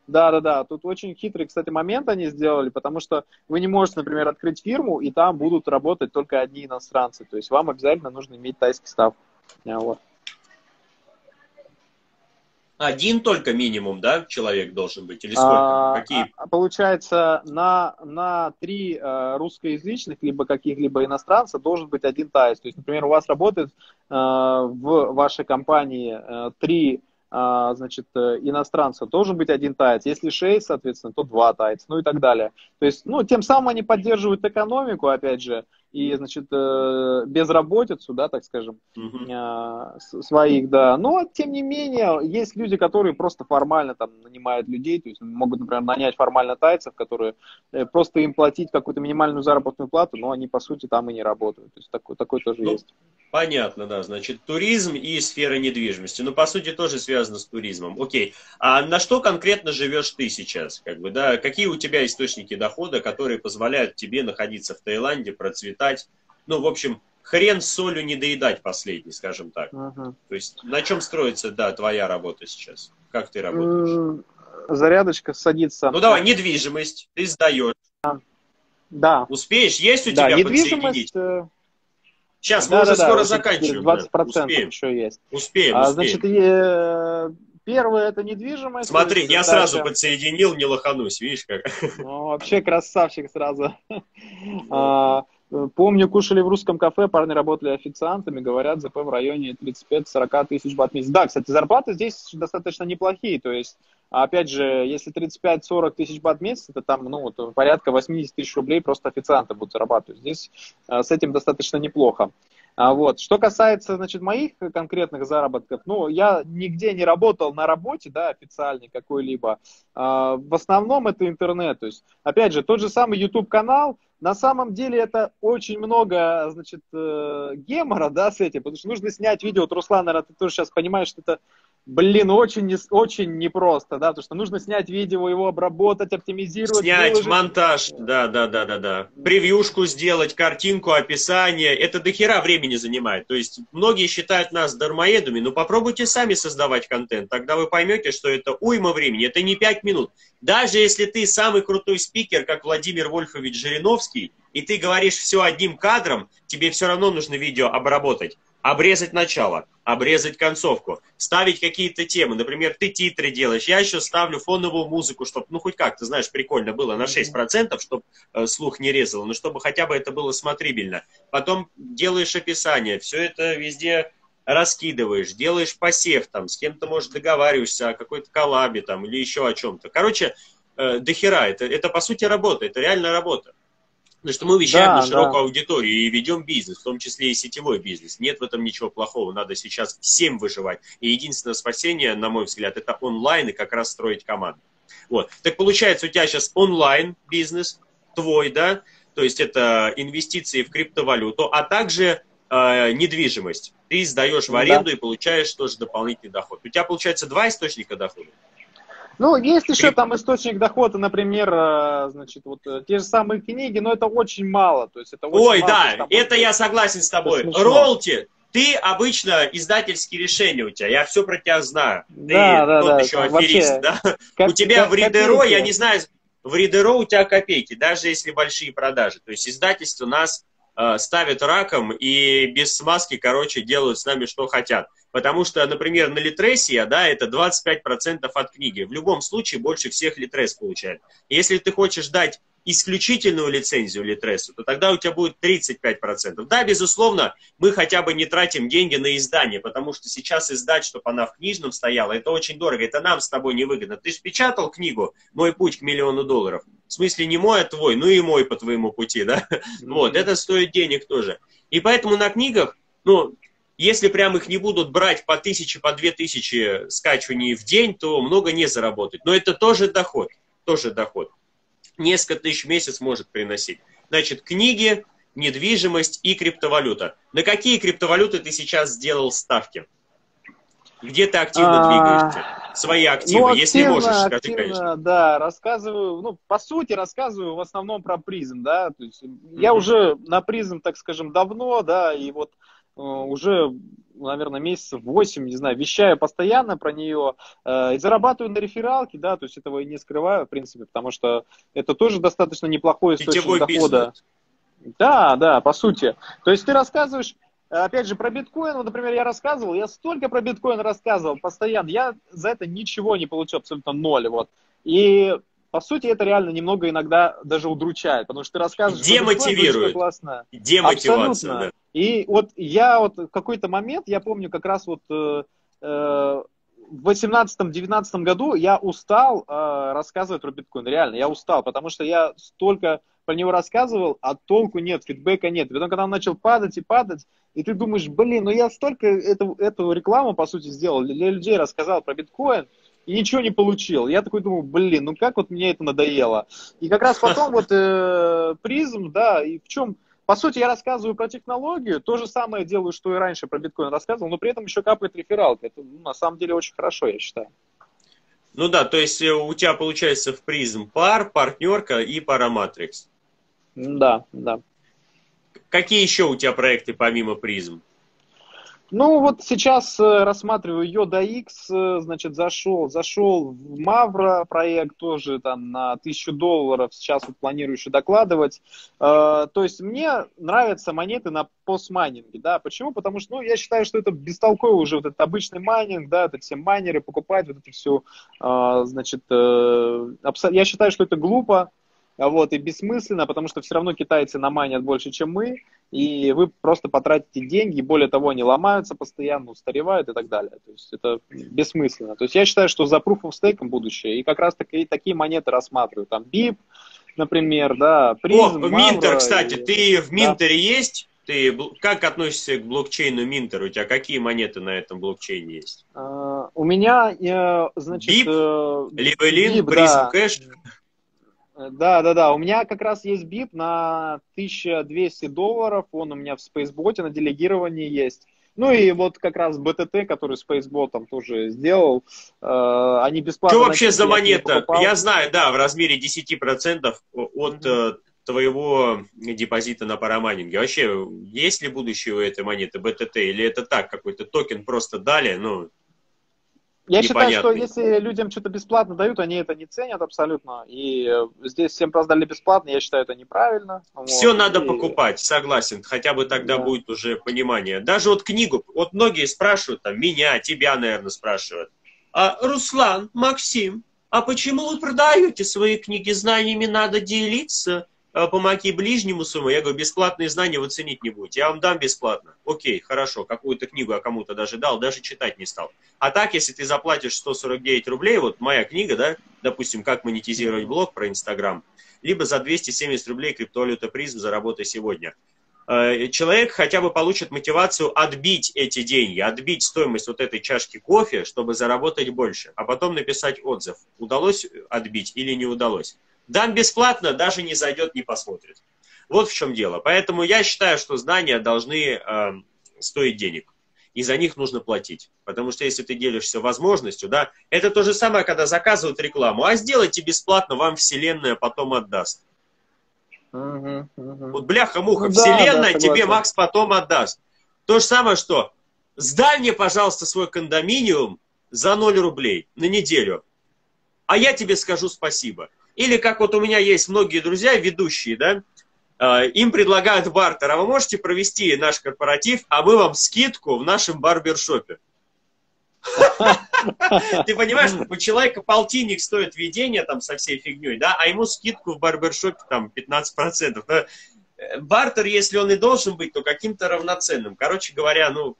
Да-да-да, тут очень хитрый, кстати, момент они сделали, потому что вы не можете, например, открыть фирму, и там будут работать только одни иностранцы. То есть вам обязательно нужно иметь тайский став. Вот. Один только минимум, да, человек должен быть? Или сколько? А, Какие? Получается, на, на три э, русскоязычных, либо каких-либо иностранцев должен быть один таис. То есть, например, у вас работает э, в вашей компании э, три э, значит, э, иностранца, должен быть один таис. Если шесть, соответственно, то два тайца, ну и так далее. То есть, ну, тем самым они поддерживают экономику, опять же, и, значит, безработицу, да, так скажем, угу. своих, да. Но, тем не менее, есть люди, которые просто формально там нанимают людей, то есть могут, например, нанять формально тайцев, которые просто им платить какую-то минимальную заработную плату, но они, по сути, там и не работают. То есть такой, такой тоже ну, есть. Понятно, да, значит, туризм и сфера недвижимости. Ну, по сути, тоже связано с туризмом. Окей. А на что конкретно живешь ты сейчас? Как бы, да? Какие у тебя источники дохода, которые позволяют тебе находиться в Таиланде, процветать? Ну, в общем, хрен с солью не доедать последний, скажем так. Ага. То есть на чем строится, да, твоя работа сейчас? Как ты работаешь? Зарядочка садится. Ну, давай, недвижимость, ты сдаешь. Да. Успеешь? Есть у да, тебя недвижимость... Сейчас, да, мы да, уже да, скоро да, заканчиваем. двадцать процентов успеем. Еще есть. Успеем, а, успеем. Значит, э... первое, это недвижимость. Смотри, я дальше... сразу подсоединил, не лоханусь, видишь как. Ну, вообще красавчик сразу. Помню, кушали в русском кафе, парни работали официантами, говорят, ЗП в районе тридцать пять сорок тысяч бат в месяц. Да, кстати, зарплаты здесь достаточно неплохие, то есть, опять же, если тридцать пять сорок тысяч бат в месяц, это там, ну, вот, порядка восемьдесят тысяч рублей просто официанты будут зарабатывать. Здесь с этим достаточно неплохо. А вот. Что касается, значит, моих конкретных заработков, ну, я нигде не работал на работе, да, официальной какой-либо. А, в основном это интернет. То есть, опять же, тот же самый YouTube-канал, на самом деле это очень много, значит, гемора, да, с этим, потому что нужно снять видео. Вот, Руслан, наверное, ты тоже сейчас понимаешь, что это, блин, очень, очень непросто, да, потому что нужно снять видео, его обработать, оптимизировать. Снять, выложить. Монтаж, да-да-да-да-да. Превьюшку сделать, картинку, описание. Это дохера времени занимает. То есть многие считают нас дармоедами, но попробуйте сами создавать контент, тогда вы поймете, что это уйма времени, это не пять минут. Даже если ты самый крутой спикер, как Владимир Вольфович Жириновский, и ты говоришь все одним кадром, тебе все равно нужно видео обработать. Обрезать начало, обрезать концовку, ставить какие-то темы. Например, ты титры делаешь, я еще ставлю фоновую музыку, чтобы, ну, хоть как, ты знаешь, прикольно было на шесть процентов, чтобы э, слух не резало, но чтобы хотя бы это было смотрибельно. Потом делаешь описание, все это везде раскидываешь, делаешь посев, там, с кем-то, может, договариваешься о какой-то коллабе там, или еще о чем-то. Короче, э, дохера, это, это по сути работа, это реально работа. Потому что мы вещаем да, на широкую да. аудиторию и ведем бизнес, в том числе и сетевой бизнес. Нет в этом ничего плохого, надо сейчас всем выживать. И единственное спасение, на мой взгляд, это онлайн и как раз строить команду. Вот. Так получается, у тебя сейчас онлайн-бизнес твой, да? То есть это инвестиции в криптовалюту, а также э, недвижимость. Ты сдаешь в аренду да. и получаешь тоже дополнительный доход. У тебя получается два источника дохода. Ну, есть еще там источник дохода, например, значит, вот те же самые книги, но это очень мало. То есть это очень Ой, мало, да, там, это я согласен с тобой. Ролти, ты обычно издательские решения у тебя, я все про тебя знаю. Да, ты да, тот да, еще аферист, вообще, да? Как, у тебя в Ридеро, я не знаю, в Ридеро у тебя копейки, даже если большие продажи. То есть издательство нас э, ставят раком и без смазки, короче, делают с нами что хотят. Потому что, например, на литресе, да, это двадцать пять процентов от книги. В любом случае больше всех литрес получает. Если ты хочешь дать исключительную лицензию литресу, то тогда у тебя будет тридцать пять процентов. Да, безусловно, мы хотя бы не тратим деньги на издание, потому что сейчас издать, чтобы она в книжном стояла, это очень дорого, это нам с тобой невыгодно. Ты же печатал книгу «Мой путь к миллиону долларов». В смысле не мой, а твой, ну и мой по твоему пути, да? Вот, это стоит денег тоже. И поэтому на книгах, ну... Если прям их не будут брать по тысяче, по две тысячи скачиваний в день, то много не заработать. Но это тоже доход, тоже доход. Несколько тысяч в месяц может приносить. Значит, книги, недвижимость и криптовалюта. На какие криптовалюты ты сейчас сделал ставки? Где ты активно двигаешься? Свои активы, ну, активно, если можешь, скажи, активно, конечно. Да, рассказываю, ну, по сути, рассказываю в основном про призм, да. То есть, mm-hmm. Я уже на призм, так скажем, давно, да, и вот уже, наверное, месяцев восемь, не знаю, вещаю постоянно про нее э, и зарабатываю на рефералке, да, то есть этого и не скрываю, в принципе, потому что это тоже достаточно неплохой источник дохода. Да, да, по сути. То есть ты рассказываешь, опять же, про биткоин, вот, например, я рассказывал, я столько про биткоин рассказывал постоянно, я за это ничего не получил, абсолютно ноль, вот. И, по сути, это реально немного иногда даже удручает, потому что ты рассказываешь... Демотивирует. Демотивация, да. И вот я вот в какой-то момент, я помню как раз вот э, э, в восемнадцатом-девятнадцатом году я устал э, рассказывать про биткоин, реально, я устал, потому что я столько про него рассказывал, а толку нет, фидбэка нет. И потом, когда он начал падать и падать, и ты думаешь, блин, ну я столько этого, этого рекламу, по сути, сделал, для людей рассказал про биткоин, и ничего не получил. Я такой думаю, блин, ну как вот мне это надоело. И как раз потом вот э, призм, да, и в чем... По сути, я рассказываю про технологию, то же самое делаю, что и раньше про биткоин рассказывал, но при этом еще капает рефералка. Это, ну, на самом деле очень хорошо, я считаю. Ну да, то есть у тебя получается в призм пар, партнерка и параматрикс. Да, да. Какие еще у тебя проекты помимо призм? Ну вот сейчас рассматриваю YodaX, значит, зашел, зашел в Мавра проект тоже там на тысячу долларов, сейчас вот планирую еще докладывать. Э, то есть мне нравятся монеты на постмайнинге, да, почему? Потому что, ну, я считаю, что это бестолковый уже вот этот обычный майнинг, да, это все майнеры покупают, вот это все, э, значит, э, я считаю, что это глупо. Вот, и бессмысленно, потому что все равно китайцы наманят больше, чем мы, и вы просто потратите деньги, более того, они ломаются постоянно, устаревают и так далее. То есть это бессмысленно. То есть я считаю, что за proof of stake будущее, и как раз таки, такие монеты рассматриваю. Там Бип, например, да, Призм, О, Минтер, кстати, и... ты в Минтере да. есть? Ты как относишься к блокчейну Минтер? У тебя какие монеты на этом блокчейне есть? Uh, у меня, uh, значит... Бип, uh, Левелин, Призм, Кэш. Да, да, да. У меня как раз есть бип на тысячу двести долларов. Он у меня в спейсботе на делегировании есть. Ну и вот как раз БТТ, который спейсботом тоже сделал, э, они бесплатно... Что вообще за монета? Я, я знаю, да, в размере десять процентов от mm-hmm. твоего депозита на парамайнинге. Вообще, есть ли будущее у этой монеты БТТ? Или это так, какой-то токен просто дали, ну... Я непонятный. Считаю, что если людям что-то бесплатно дают, они это не ценят абсолютно. И здесь всем раздали бесплатно, я считаю, это неправильно. Все вот. Надо и... покупать, согласен. Хотя бы тогда да. будет уже понимание. Даже вот книгу, вот многие спрашивают, там, меня, тебя, наверное, спрашивают. А, Руслан, Максим, а почему вы продаете свои книги? Знаниями надо делиться. Помоги ближнему своему. Я говорю, бесплатные знания вы ценить не будете. Я вам дам бесплатно. Окей, хорошо, какую-то книгу я кому-то даже дал, даже читать не стал. А так, если ты заплатишь сто сорок девять рублей, вот моя книга, да, допустим, «Как монетизировать блог» про Инстаграм, либо за двести семьдесят рублей криптовалюта призм «Заработай сегодня». Человек хотя бы получит мотивацию отбить эти деньги, отбить стоимость вот этой чашки кофе, чтобы заработать больше, а потом написать отзыв, удалось отбить или не удалось. Дам бесплатно, даже не зайдет, не посмотрит. Вот в чем дело. Поэтому я считаю, что знания должны э, стоить денег. И за них нужно платить. Потому что если ты делишься возможностью, да, это то же самое, когда заказывают рекламу. А сделайте бесплатно, вам вселенная потом отдаст. Угу, угу. Вот бляха-муха, ну, вселенная да, да, тебе, Макс, потом отдаст. То же самое, что сдай мне, пожалуйста, свой кондоминиум за ноль рублей на неделю. А я тебе скажу спасибо. Или как вот у меня есть многие друзья, ведущие, да, э, им предлагают бартер, а вы можете провести наш корпоратив, а мы вам скидку в нашем барбершопе. Ты понимаешь, у человека полтинник стоит ведение там со всей фигней, да, а ему скидку в барбершопе там пятнадцать процентов. Бартер, если он и должен быть, то каким-то равноценным. Короче говоря, ну,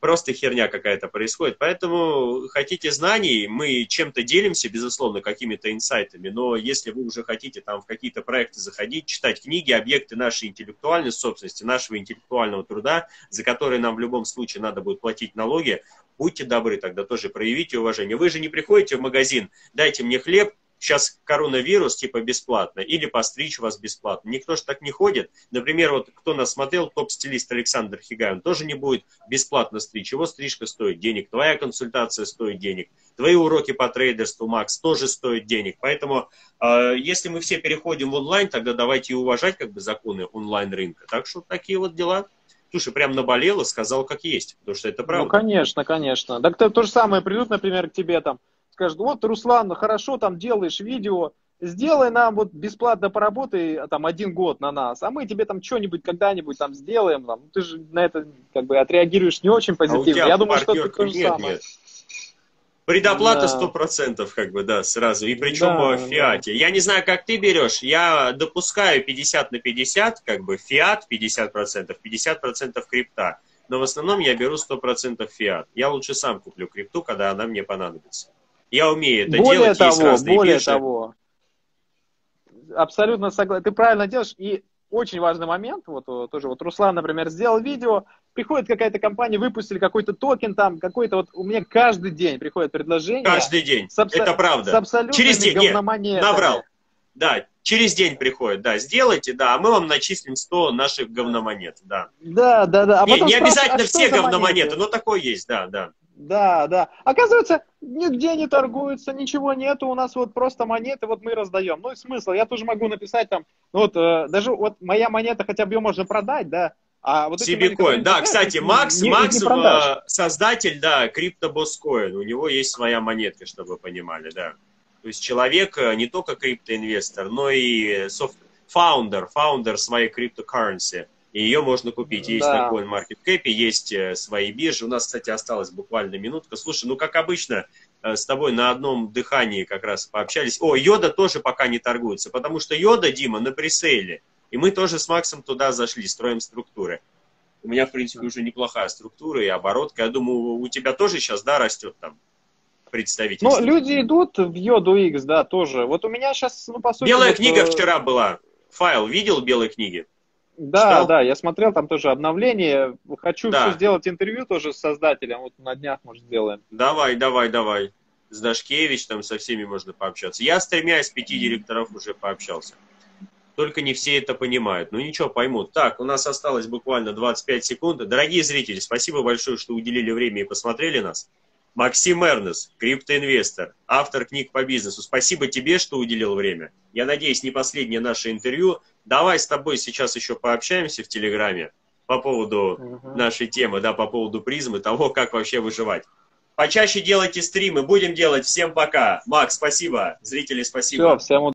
просто херня какая-то происходит. Поэтому хотите знаний, мы чем-то делимся, безусловно, какими-то инсайтами, но если вы уже хотите там в какие-то проекты заходить, читать книги, объекты нашей интеллектуальной собственности, нашего интеллектуального труда, за которые нам в любом случае надо будет платить налоги, будьте добры, тогда тоже проявите уважение. Вы же не приходите в магазин, дайте мне хлеб, сейчас коронавирус, типа бесплатно, или постричь вас бесплатно. Никто же так не ходит. Например, вот кто нас смотрел, топ-стилист Александр Хигай, он тоже не будет бесплатно стричь. Его стрижка стоит денег, твоя консультация стоит денег, твои уроки по трейдерству, Макс, тоже стоят денег. Поэтому, э, если мы все переходим в онлайн, тогда давайте уважать как бы законы онлайн-рынка. Так что такие вот дела. Слушай, прям наболело, сказал как есть, потому что это правда. Ну, конечно, конечно. Так то, то же самое придут, например, к тебе там. Скажут, вот, Руслан, хорошо там делаешь видео, сделай нам вот бесплатно поработай там один год на нас, а мы тебе там что-нибудь когда-нибудь там сделаем, там. Ты же на это как бы отреагируешь не очень позитивно. А я думаю, что это то же нет, самое. Нет. Предоплата сто процентов как бы, да, сразу, и причем да, в фиате. Да. Я не знаю, как ты берешь, я допускаю пятьдесят на пятьдесят, как бы фиат пятьдесят процентов, пятьдесят процентов крипта, но в основном я беру сто процентов фиат. Я лучше сам куплю крипту, когда она мне понадобится. Я умею это более делать, того, есть разные более биржи. того, абсолютно согласен. Ты правильно делаешь. И очень важный момент, вот тоже вот Руслан, например, сделал видео, приходит какая-то компания, выпустили какой-то токен там, какой-то вот у меня каждый день приходит предложение. Каждый день, абсо... это правда. С абсолютными Через день, говномонетами. Наврал. Да, через день приходит, да, сделайте, да, а мы вам начислим сто наших говномонет, да. Да, да, да. А не, не обязательно а все говномонеты, но такое есть, да, да. Да, да. Оказывается, нигде не торгуются, ничего нету, у нас вот просто монеты, вот мы раздаем. Ну и смысл, я тоже могу написать там, вот э, даже вот моя монета, хотя бы ее можно продать, да. А вот Сибикоин, да, кстати, Макс, не, Макс, не создатель, да, криптобоскоин, у него есть своя монетка, чтобы вы понимали, да. То есть человек не только криптоинвестор, но и фаундер, фаундер своей криптокарренси. И ее можно купить. Есть да. на CoinMarketCap, есть свои биржи. У нас, кстати, осталась буквально минутка. Слушай, ну как обычно, с тобой на одном дыхании как раз пообщались. О, Йода тоже пока не торгуется, потому что Йода, Дима, на пресейле. И мы тоже с Максом туда зашли, строим структуры. У меня, в принципе, уже неплохая структура и оборотка. Я думаю, у тебя тоже сейчас, да, растет там представительство? Ну, люди идут в YodaX, да, тоже. Вот у меня сейчас, ну, по сути... Белая вот... книга вчера была. Файл видел белой книги? Да, Что? да, я смотрел, там тоже обновление. Хочу да. все сделать интервью тоже с создателем, вот на днях, может, сделаем. Давай, давай, давай. С Дашкевич, там со всеми можно пообщаться. Я с тремя из пяти директоров уже пообщался. Только не все это понимают. Ну ничего, поймут. Так, у нас осталось буквально двадцать пять секунд. Дорогие зрители, спасибо большое, что уделили время и посмотрели нас. Максим Мернес, криптоинвестор, автор книг по бизнесу. Спасибо тебе, что уделил время. Я надеюсь, не последнее наше интервью. Давай с тобой сейчас еще пообщаемся в Телеграме по поводу угу. нашей темы, да, по поводу призмы, того, как вообще выживать. Почаще делайте стримы, будем делать. Всем пока. Макс, спасибо. Зрители, спасибо. Все, всем удачи.